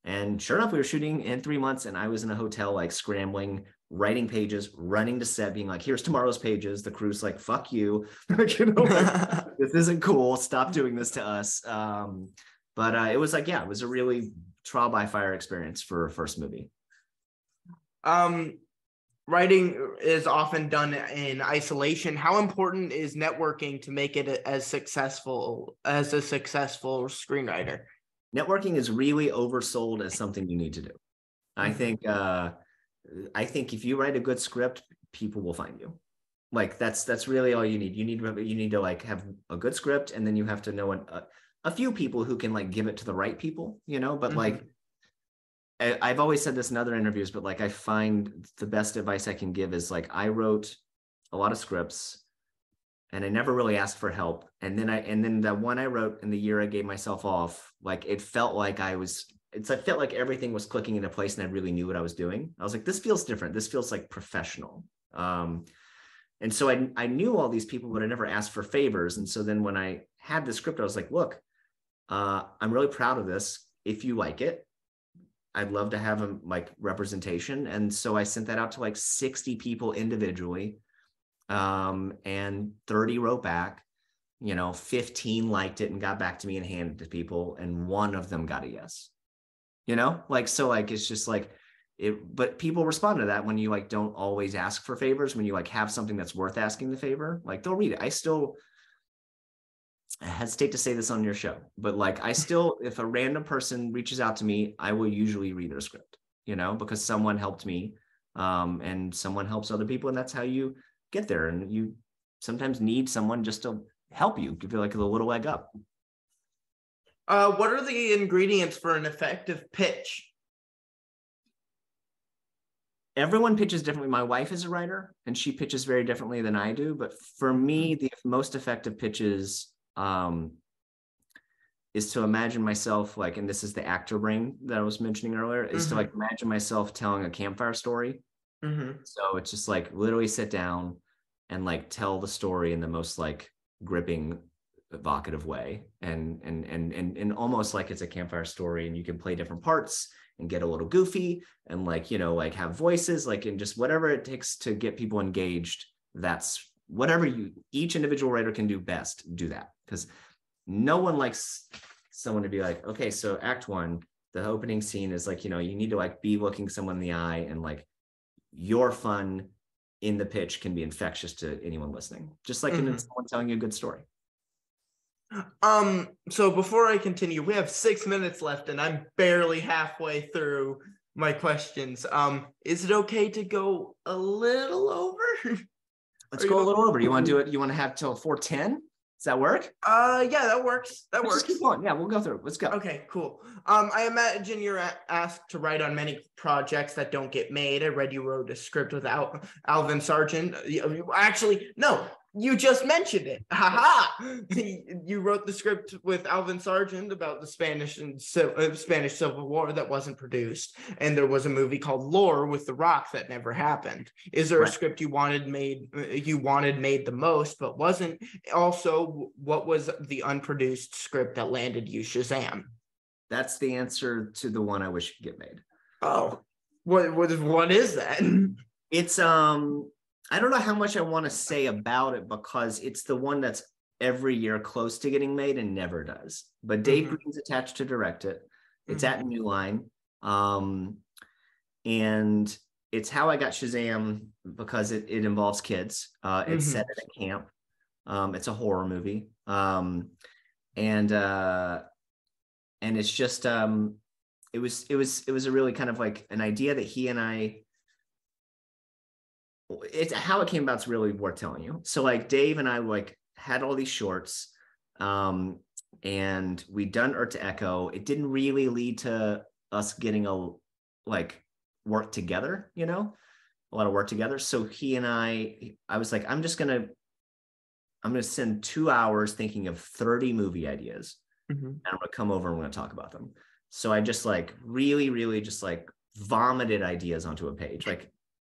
And sure enough, we were shooting in 3 months, and I was in a hotel, like scrambling, writing pages, running to set, being like, here's tomorrow's pages. The crew's like, fuck you. You know, like, this isn't cool. Stop doing this to us. But it was like, yeah, it was a really trial by fire experience for a first movie. Writing is often done in isolation. How important is networking to make it as a successful screenwriter? Networking is really oversold as something you need to do. I think if you write a good script, people will find you. Like that's really all you need. You need to like have a good script, and then you have to know a few people who can like give it to the right people, you know, but like, I've always said this in other interviews, but like, I find the best advice I can give is like, I wrote a lot of scripts and I never really asked for help. And then the one I wrote in the year I gave myself off, like it felt like I felt like everything was clicking into place, and I really knew what I was doing. I was like, this feels different. This feels like professional. And so I knew all these people, but I never asked for favors. And so then when I had the script, I was like, look, I'm really proud of this. If you like it, I'd love to have a like representation. And so I sent that out to like 60 people individually, and 30 wrote back, you know, 15 liked it and got back to me and handed it to people. And one of them got a yes, you know, like, so like, it's just like it, but people respond to that when you like, don't always ask for favors, when you like have something that's worth asking the favor, like they'll read it. I hesitate to say this on your show, but like, if a random person reaches out to me, I will usually read their script, you know, because someone helped me, and someone helps other people. And that's how you get there. And you sometimes need someone just to help you, give you like a little leg up. What are the ingredients for an effective pitch? Everyone pitches differently. My wife is a writer and she pitches very differently than I do. But for me, the most effective pitches is to imagine myself like, and this is the actor brain that I was mentioning earlier, is to like imagine myself telling a campfire story. So it's just like literally sit down and like tell the story in the most like gripping, evocative way, and almost like it's a campfire story, and you can play different parts and get a little goofy and like, you know, like have voices, like, and just whatever it takes to get people engaged. That's whatever each individual writer can do best, do that. Because no one likes someone to be like, okay, so act one, the opening scene is like, you know, you need to like be looking someone in the eye and like your fun in the pitch can be infectious to anyone listening, just like someone telling you a good story. So before I continue, we have 6 minutes left and I'm barely halfway through my questions. Is it okay to go a little over? Let's go a little over. You want to do it? You want to have till 4:10? Does that work? Yeah, that works. That works. Just keep going. Yeah, we'll go through. Let's go. Okay, cool. I imagine you're asked to write on many projects that don't get made. I read you wrote a script without Alvin Sargent. Actually, no, you just mentioned it. Haha! You wrote the script with Alvin Sargent about the Spanish Civil War that wasn't produced, and there was a movie called Lore with The Rock that never happened. Is there a script you wanted made the most but wasn't? Also, what was the unproduced script that landed you Shazam? That's the answer to the one I wish could get made. Oh, what is that? It's I don't know how much I want to say about it because it's the one that's every year close to getting made and never does. But Dave Green's attached to direct it. It's at New Line, and it's how I got Shazam because it involves kids. It's set at a camp. It's a horror movie, and it's just it was a really kind of like an idea that he and I. It's how it came about is really worth telling you. So like Dave and I like had all these shorts and we done Earth to Echo. It didn't really lead to us getting work together, a lot of work together. So he and I was like, I'm going to spend 2 hours thinking of 30 movie ideas and I'm going to come over and we're going to talk about them. So I just really, really just vomited ideas onto a page.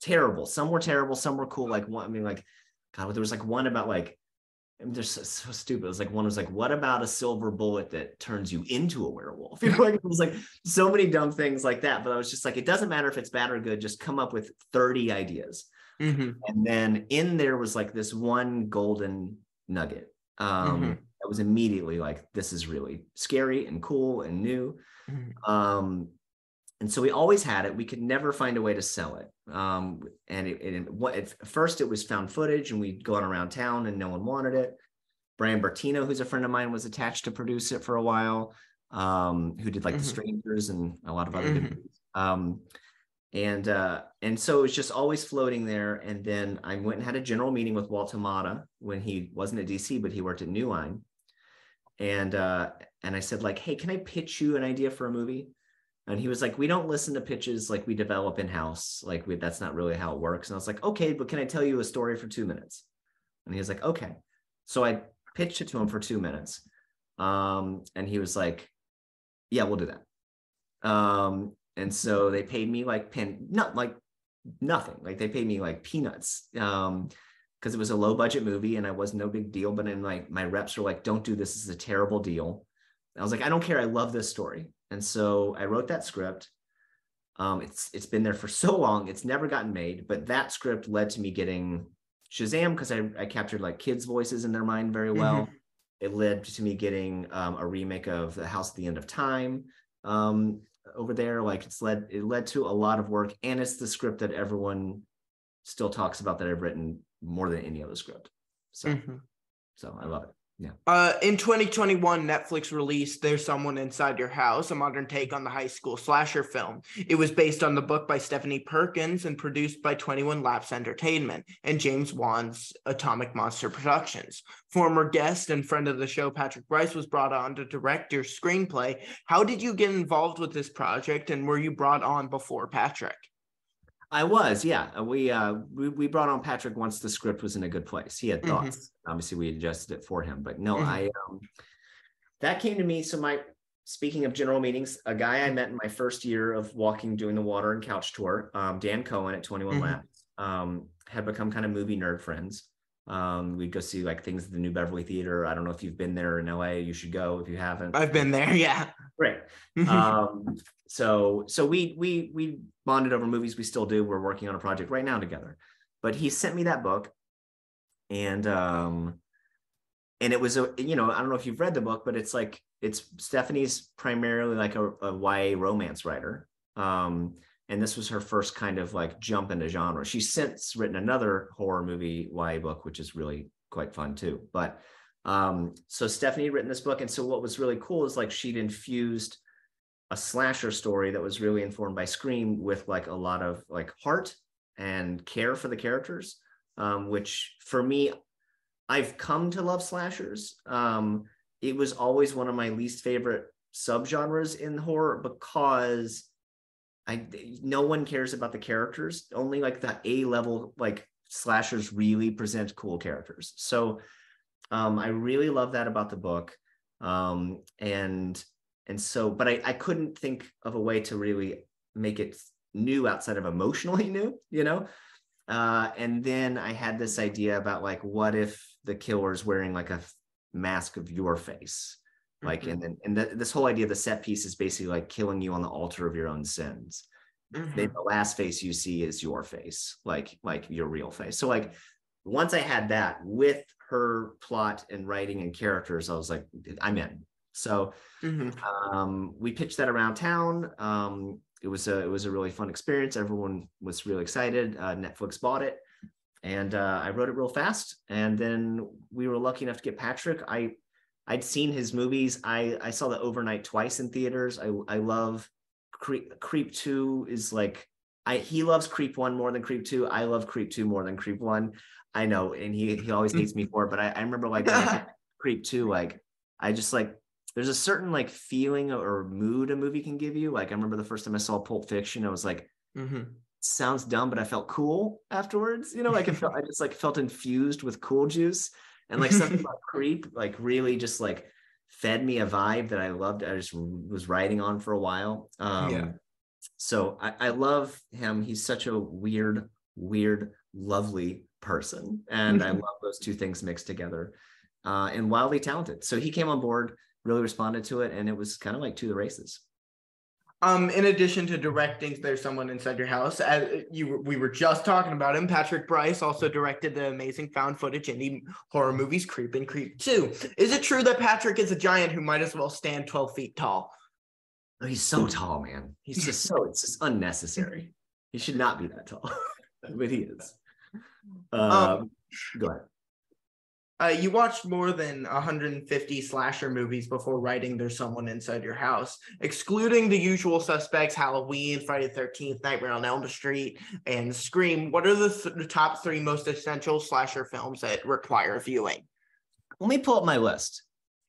Terrible. Some were terrible. Some were cool. God, there was one about they're so stupid. It was one was what about a silver bullet that turns you into a werewolf? It was so many dumb things like that. But I was just it doesn't matter if it's bad or good. Just come up with 30 ideas. And then in there was this one golden nugget. That was immediately this is really scary and cool and new. And so we always had it. We could never find a way to sell it. At first it was found footage and we'd gone around town and no one wanted it. Brian Bertino, who's a friend of mine, was attached to produce it for a while, who did The Strangers and a lot of other good movies. And so it was just always floating there. And then I went and had a general meeting with Walt Hamada when he wasn't at DC, but he worked at New Line. And I said hey, can I pitch you an idea for a movie? And he was we don't listen to pitches. We develop in-house. That's not really how it works. And I was okay, but can I tell you a story for 2 minutes? And he was okay. So I pitched it to him for 2 minutes. And he was yeah, we'll do that. And so they paid me nothing. They paid me peanuts. Because it was a low budget movie and I was no big deal. But then my reps were don't do this. This is a terrible deal. And I was I don't care. I love this story. And so I wrote that script. It's been there for so long, it's never gotten made, but that script led to me getting Shazam because I captured kids' voices in their mind very well. It led to me getting a remake of The House at the End of Time over there. It led to a lot of work and it's the script that everyone still talks about that I've written more than any other script. So I love it. Yeah. In 2021, Netflix released There's Someone Inside Your House, a modern take on the high school slasher film. It was based on the book by Stephanie Perkins and produced by 21 Laps Entertainment and James Wan's Atomic Monster Productions. Former guest and friend of the show, Patrick Brice, was brought on to direct your screenplay. How did you get involved with this project and were you brought on before Patrick? I was, yeah. We brought on Patrick once the script was in a good place. He had thoughts. Obviously, we adjusted it for him, but no, I that came to me. So speaking of general meetings, a guy I met in my first year of walking, doing the water and couch tour, Dan Cohen at 21 Laps, had become kind of movie nerd friends. We'd go see things at the New Beverly Theater. I don't know if you've been there in LA. You should go if you haven't. I've been there, yeah. Great. So we bonded over movies. We still do. We're working on a project right now together. But he sent me that book, and it was I don't know if you've read the book, but it's Stephanie's primarily a YA romance writer, And this was her first kind of like jump into genre. She's since written another horror movie YA book, which is really quite fun too. But so Stephanie had written this book. And so what was really cool is like she'd infused a slasher story that was really informed by Scream with like a lot of like heart and care for the characters, which for me, I've come to love slashers. It was always one of my least favorite subgenres in horror because no one cares about the characters. Only like the A-level like slashers really present cool characters. So I really love that about the book. But I couldn't think of a way to really make it new outside of emotionally new, you know? And then I had this idea about like, what if the killer's wearing like a mask of your face? Like, mm-hmm. This whole idea of the set piece is basically like killing you on the altar of your own sins. Mm-hmm. Then the last face you see is your face, like your real face. So like, once I had that with her plot and writing and characters, I was like, I'm in. So mm-hmm. We pitched that around town. It was a really fun experience. Everyone was really excited. Netflix bought it, and I wrote it real fast. And then we were lucky enough to get Patrick. I'd seen his movies. I saw The Overnight twice in theaters. I love Creep 2 is like, he loves Creep 1 more than Creep 2. I love Creep 2 more than Creep 1. I know, and he always hates me for it, but I remember like Creep 2, like I just like, there's a certain like feeling or mood a movie can give you. Like I remember the first time I saw Pulp Fiction, I was like, mm-hmm. sounds dumb, but I felt cool afterwards. You know, like I just felt infused with cool juice. And like something about Creep, like really just like fed me a vibe that I loved. I just was riding on for a while. So I love him. He's such a weird, lovely person. And I love those two things mixed together and wildly talented. So he came on board, really responded to it. And it was kind of like to the races. In addition to directing There's Someone Inside Your House, we were just talking about him, Patrick Brice also directed the amazing found footage indie horror movies Creep and Creep 2. Is it true that Patrick is a giant who might as well stand 12 feet tall? Oh, he's so tall, man. He's just so, it's just unnecessary. He should not be that tall, but he is. Go ahead. You watched more than 150 slasher movies before writing There's Someone Inside Your House, excluding the usual suspects, Halloween, Friday the 13th, Nightmare on Elm Street, and Scream. What are the top three most essential slasher films that require viewing? Let me pull up my list.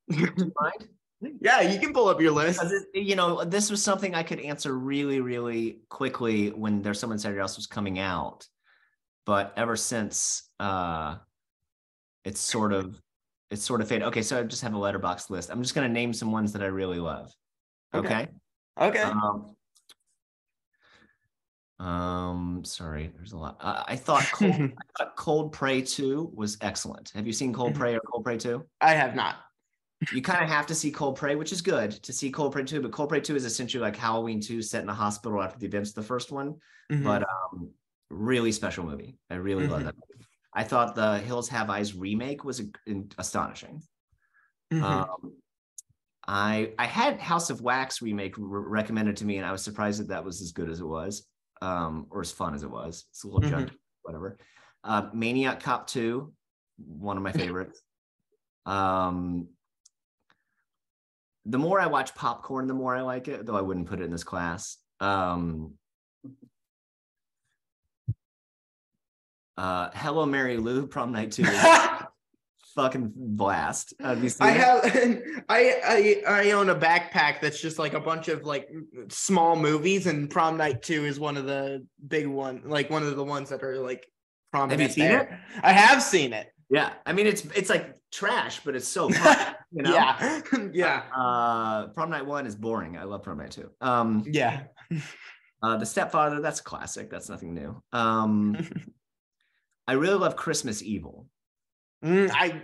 Yeah, you can pull up your list. You know, this was something I could answer really, really quickly when There's Someone Inside Your House was coming out. But ever since... It's sort of faded. Okay, so I just have a letterbox list. I'm just going to name some ones that I really love. Okay. Sorry, there's a lot. I thought Cold Prey 2 was excellent. Have you seen Cold Prey or Cold Prey 2? I have not. You kind of have to see Cold Prey, which is good to see Cold Prey 2, but Cold Prey 2 is essentially like Halloween 2 set in a hospital after the events of the first one. Mm-hmm. But really special movie. I really love that movie. I thought the Hills Have Eyes remake was astonishing. Mm-hmm. I had House of Wax remake recommended to me, and I was surprised that was as good as it was, or as fun as it was. It's a little junky, whatever. Maniac Cop 2, one of my favorites. The more I watch Popcorn, the more I like it, though I wouldn't put it in this class. Hello Mary Lou, Prom Night 2. Fucking blast. I own a backpack that's just like a bunch of like small movies, and Prom Night 2 is one of the big one, like one of the ones that are like prominent. Have you seen it? I have seen it. Yeah. I mean it's like trash, but it's so fun, you know? Yeah. Yeah. Prom Night 1 is boring. I love Prom Night 2. Yeah. The Stepfather, that's classic. That's nothing new. I really love Christmas Evil. I've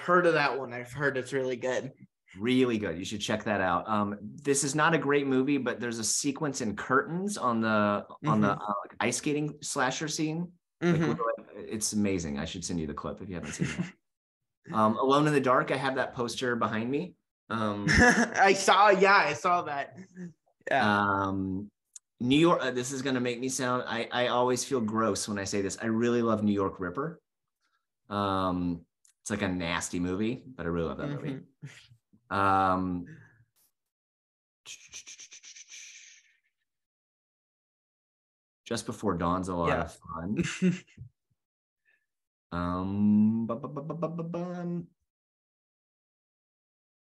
heard of that one. I've heard it's really good. Really good. You should check that out. This is not a great movie, but there's a sequence in Curtains on the like ice skating slasher scene. Like, it's amazing. I should send you the clip if you haven't seen it. Alone in the Dark. I have that poster behind me. I saw that. Yeah. New York, this is going to make me sound, I always feel gross when I say this. I really love New York Ripper. It's like a nasty movie, but I really love that movie. Just Before Dawn's a lot of fun.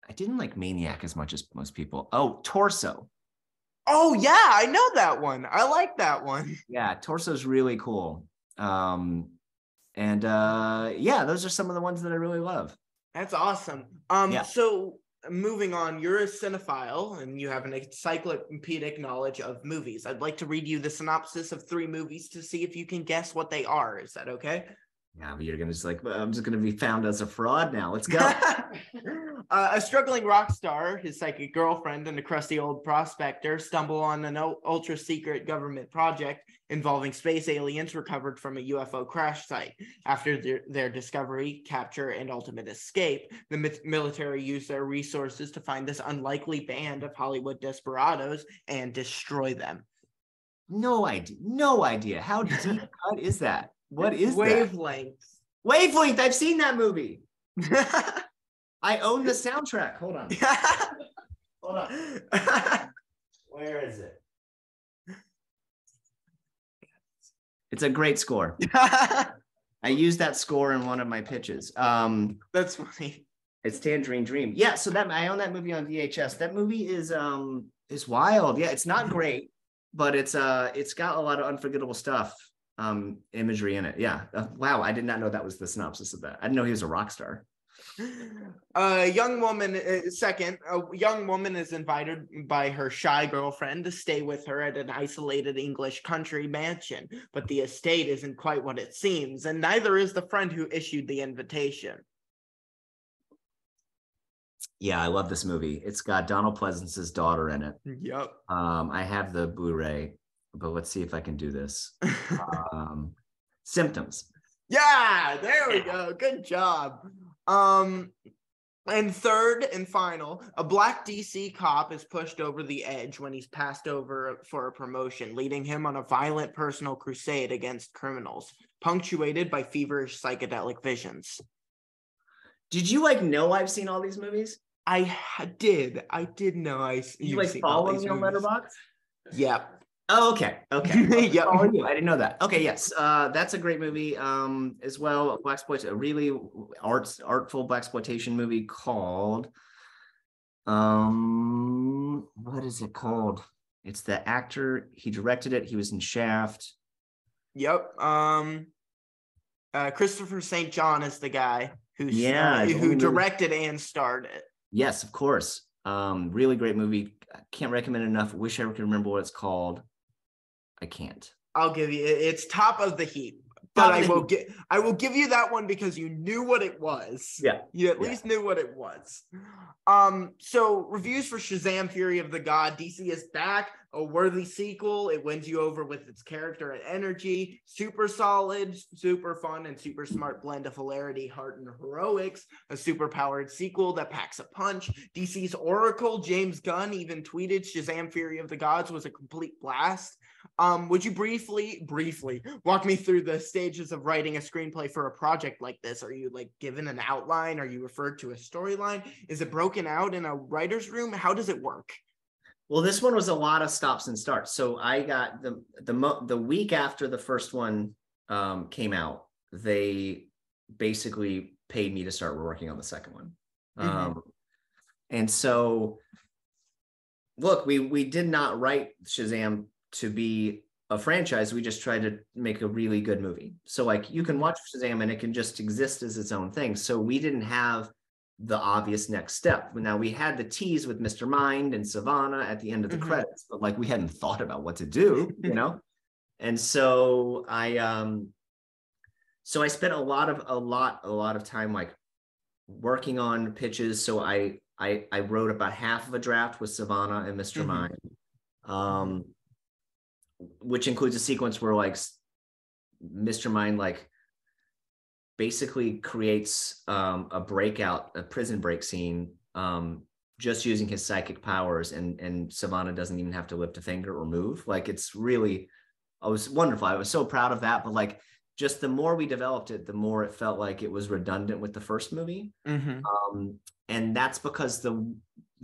I didn't like Maniac as much as most people. Oh, Torso. Oh yeah, I know that one. I like that one. Yeah, Torso's really cool. Yeah, those are some of the ones that I really love. That's awesome. So moving on, you're a cinephile and you have an encyclopedic knowledge of movies. I'd like to read you the synopsis of 3 movies to see if you can guess what they are. Is that okay? Yeah, but you're going to just like, I'm just going to be found as a fraud now. Let's go. A struggling rock star, his psychic girlfriend, and a crusty old prospector stumble on an ultra-secret government project involving space aliens recovered from a UFO crash site. After their discovery, capture, and ultimate escape, the military use their resources to find this unlikely band of Hollywood desperados and destroy them. No idea. No idea. How deep cut is that? What is Wavelength? That? Wavelength. I've seen that movie. I own the soundtrack. Hold on. Hold on. Where is it? It's a great score. I used that score in one of my pitches. That's funny. It's Tangerine Dream. Yeah, so that I own that movie on VHS. That movie is wild. Yeah, it's not great, but it's got a lot of unforgettable stuff. Imagery in it. Yeah. Wow. I did not know that was the synopsis of that. I didn't know he was a rock star. A young woman is invited by her shy girlfriend to stay with her at an isolated English country mansion, but the estate isn't quite what it seems, and neither is the friend who issued the invitation. Yeah, I love this movie. It's got Donald Pleasance's daughter in it. Yep. I have the Blu-ray, but let's see if I can do this. Symptoms. Yeah, there we go. Good job. And third and final, a black DC cop is pushed over the edge when he's passed over for a promotion, leading him on a violent personal crusade against criminals, punctuated by feverish psychedelic visions. Did you like know I've seen all these movies? I did know you like follow me on Letterboxd? Yep. Oh, okay. Yeah, I didn't know that. Okay, yes, that's a great movie as well. A really artful blaxploitation movie called. What is it called? It's the actor. He directed it. He was in Shaft. Yep. Christopher St. John is the guy who directed and starred it. Yes, of course. Really great movie. I can't recommend it enough. Wish I could remember what it's called. I can't. I'll give you, it's top of the heap, but I will give you that one because you knew what it was. Yeah. You at least knew what it was. So reviews for Shazam! Fury of the Gods. DC is back, a worthy sequel. It wins you over with its character and energy. Super solid, super fun, and super smart blend of hilarity, heart, and heroics. A super powered sequel that packs a punch. DC's Oracle, James Gunn, even tweeted Shazam! Fury of the Gods was a complete blast. Would you briefly walk me through the stages of writing a screenplay for a project like this? Are you like given an outline? Are you referred to a storyline? Is it broken out in a writer's room? How does it work? Well, this one was a lot of stops and starts. So I got the week after the first one came out, they basically paid me to start working on the second one. And so look, we did not write Shazam! To be a franchise. We just try to make a really good movie. So like you can watch Shazam and it can just exist as its own thing. So we didn't have the obvious next step. Now we had the tease with Mr. Mind and Savannah at the end of the credits, but like we hadn't thought about what to do, you know? And so I spent a lot of time like working on pitches. So I wrote about half of a draft with Savannah and Mr. Mind. Which includes a sequence where like Mr. Mind like basically creates a prison break scene just using his psychic powers, and Savannah doesn't even have to lift a finger or move. Like, it's really, it was wonderful. I was so proud of that. But like, just the more we developed it, the more it felt like it was redundant with the first movie. Mm-hmm. And that's because the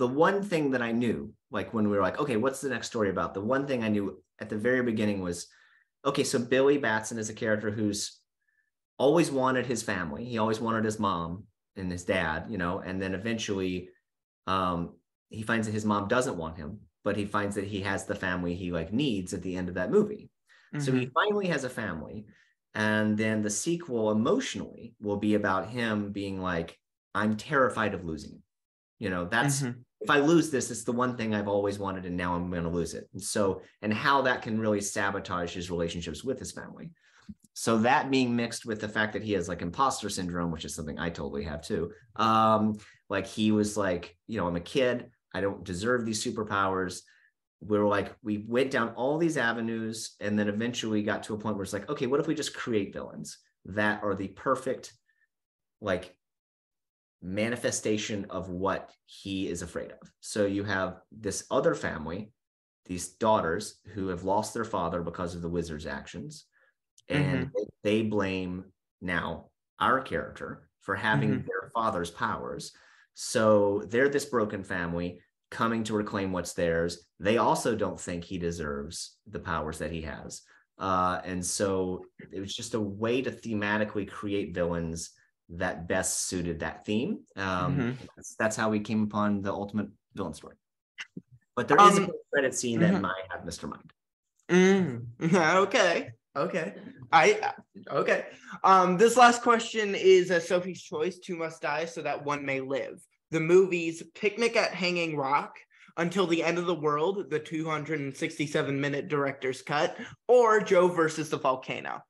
one thing that I knew, like when we were like, okay, what's the next story about? The one thing I knew at the very beginning was, okay, so Billy Batson is a character who's always wanted his family. He always wanted his mom and his dad, you know, and then eventually he finds that his mom doesn't want him, but he finds that he has the family he like needs at the end of that movie. Mm-hmm. So he finally has a family. And then the sequel emotionally will be about him being like, I'm terrified of losing him. You know, that's, mm-hmm. if I lose this, it's the one thing I've always wanted, and now I'm going to lose it. And so, and how that can really sabotage his relationships with his family. So that being mixed with the fact that he has like imposter syndrome, which is something I totally have too. Like he was like, you know, I'm a kid, I don't deserve these superpowers. We were like, we went down all these avenues, and then eventually got to a point where it's like, okay, what if we just create villains that are the perfect like manifestation of what he is afraid of? So you have this other family, these daughters who have lost their father because of the wizard's actions. And mm-hmm. they blame now our character for having mm-hmm. their father's powers. So they're this broken family coming to reclaim what's theirs. They also don't think he deserves the powers that he has. And so it was just a way to thematically create villains that best suited that theme. Mm-hmm. That's how we came upon the ultimate villain story. But there is a credit scene mm-hmm. that might have Mr. Mind. Mm-hmm. Okay. This last question is a Sophie's choice, two must die so that one may live. The movies Picnic at Hanging Rock, Until the End of the World, the 267-minute director's cut, or Joe versus the Volcano.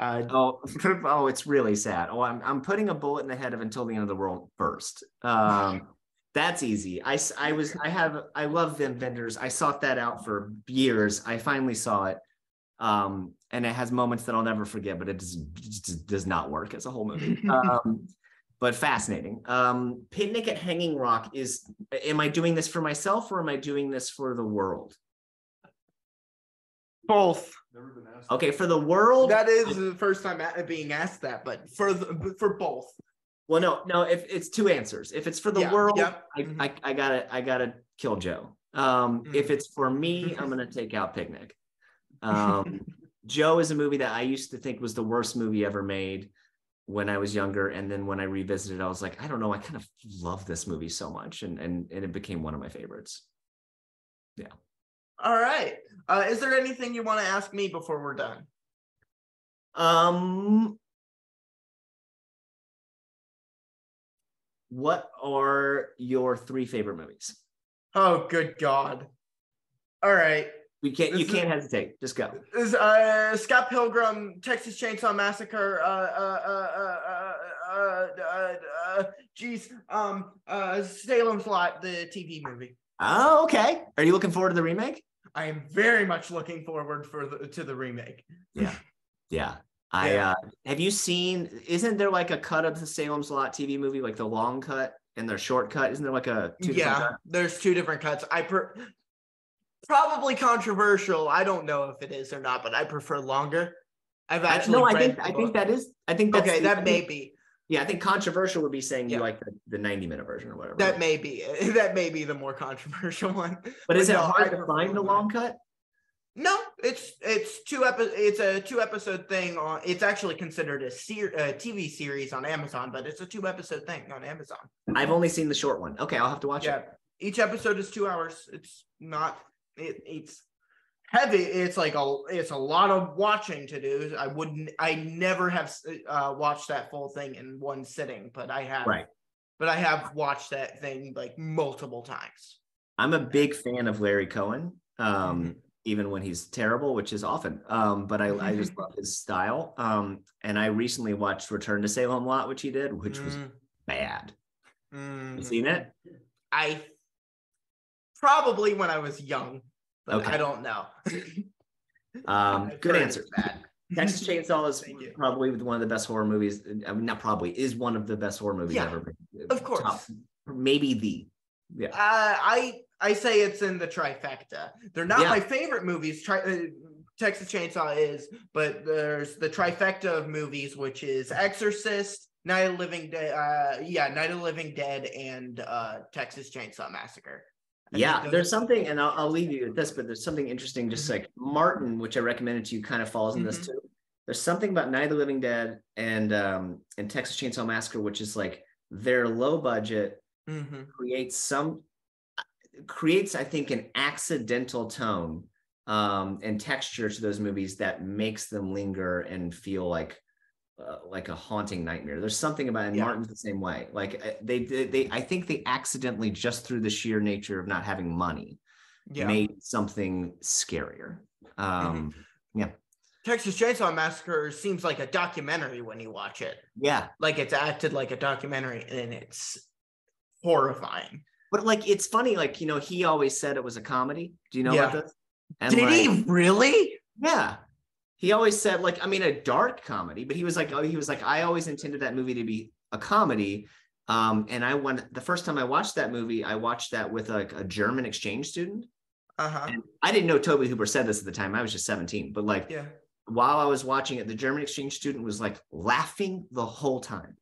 Oh, it's really sad. Oh, I'm putting a bullet in the head of Until the End of the World first. That's easy. I love Wim Wenders. I sought that out for years. I finally saw it. And it has moments that I'll never forget, but it just does not work as a whole movie, but fascinating. Picnic at Hanging Rock is, am I doing this for myself or am I doing this for the world? Both. Okay, for the world? That is the first time being asked that, but for both. Well, no, if it's two answers. If it's for the world, I gotta kill Joe. If it's for me, I'm going to take out Picnic. Joe is a movie that I used to think was the worst movie ever made when I was younger, and then when I revisited, I was like, I don't know, I kind of love this movie so much, and it became one of my favorites. Yeah. All right. Is there anything you want to ask me before we're done? What are your three favorite movies? Oh, good God. All right. You can't hesitate. Just go. Is Scott Pilgrim, Texas Chainsaw Massacre, Salem's Lot, the TV movie. Oh, okay. Are you looking forward to the remake? I am very much looking forward to the remake. Yeah. Have you seen? Isn't there like a cut of the Salem's Lot TV movie, like the long cut and their short cut? Isn't there like a two different cuts? There's two different cuts. Probably controversial. I don't know if it is or not, but I prefer longer. I think that may be. Yeah, I think controversial would be saying you like the 90-minute version or whatever. That may be the more controversial one. But is it hard to find the long cut? No, it's a two-episode thing. It's actually considered a TV series on Amazon, but it's a two-episode thing on Amazon. I've only seen the short one. Okay, I'll have to watch it. Each episode is 2 hours. It's heavy. It's a lot of watching to do. I never have watched that full thing in one sitting, but I have watched that thing like multiple times. I'm a big fan of Larry Cohen, even when he's terrible, which is often, but I just love his style. And I recently watched Return to Salem Lot, which he did, which was bad. You seen it? I probably when I was young, but okay. I don't know. Good answer. Texas Chainsaw is probably one of the best horror movies. I mean, not probably, is one of the best horror movies ever made. Of course. Maybe the Yeah. I say it's in the trifecta. They're not my favorite movies. Texas Chainsaw is, but there's the trifecta of movies, which is Exorcist, Night of the Living Dead, Night of the Living Dead, and Texas Chainsaw Massacre. There's something, and I'll leave you with this, but there's something interesting, just like Martin, which I recommended to you, kind of falls in this too. There's something about Night of the Living Dead and Texas Chainsaw Massacre, which is like their low budget creates, I think, an accidental tone and texture to those movies that makes them linger and feel like a haunting nightmare. There's something about it, and Martin's the same way. Like they I think they accidentally, just through the sheer nature of not having money, made something scarier. Texas Chainsaw Massacre seems like a documentary when you watch it. Yeah. Like it's acted like a documentary, and it's horrifying. But like, it's funny, like, you know, he always said it was a comedy. Do you know about this? And did he really? Yeah. He always said, like, I mean, a dark comedy, but he was like, I always intended that movie to be a comedy. And I went, the first time I watched that movie, I watched that with like a German exchange student. And I didn't know Toby Hooper said this at the time. I was just 17, but like, while I was watching it, the German exchange student was like laughing the whole time.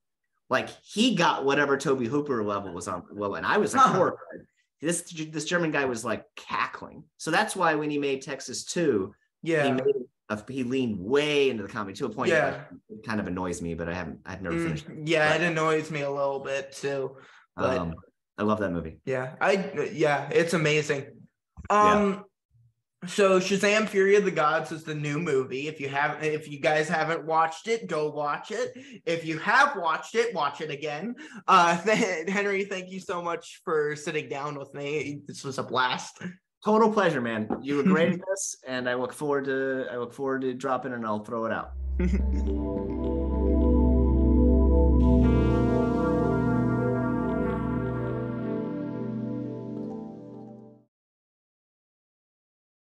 Like he got whatever Toby Hooper level was on. Well, and I was like horrified. This German guy was like cackling. So that's why when he made Texas 2, he leaned way into the comedy to a point that it kind of annoys me, but I've never finished it. Yeah, but it annoys me a little bit too. But I love that movie. Yeah, it's amazing. So Shazam! Fury of the Gods is the new movie. If you guys haven't watched it, go watch it. If you have watched it, watch it again. Henry, thank you so much for sitting down with me. This was a blast. Total pleasure, man. You were great at this, and I look forward to dropping, and I'll throw it out.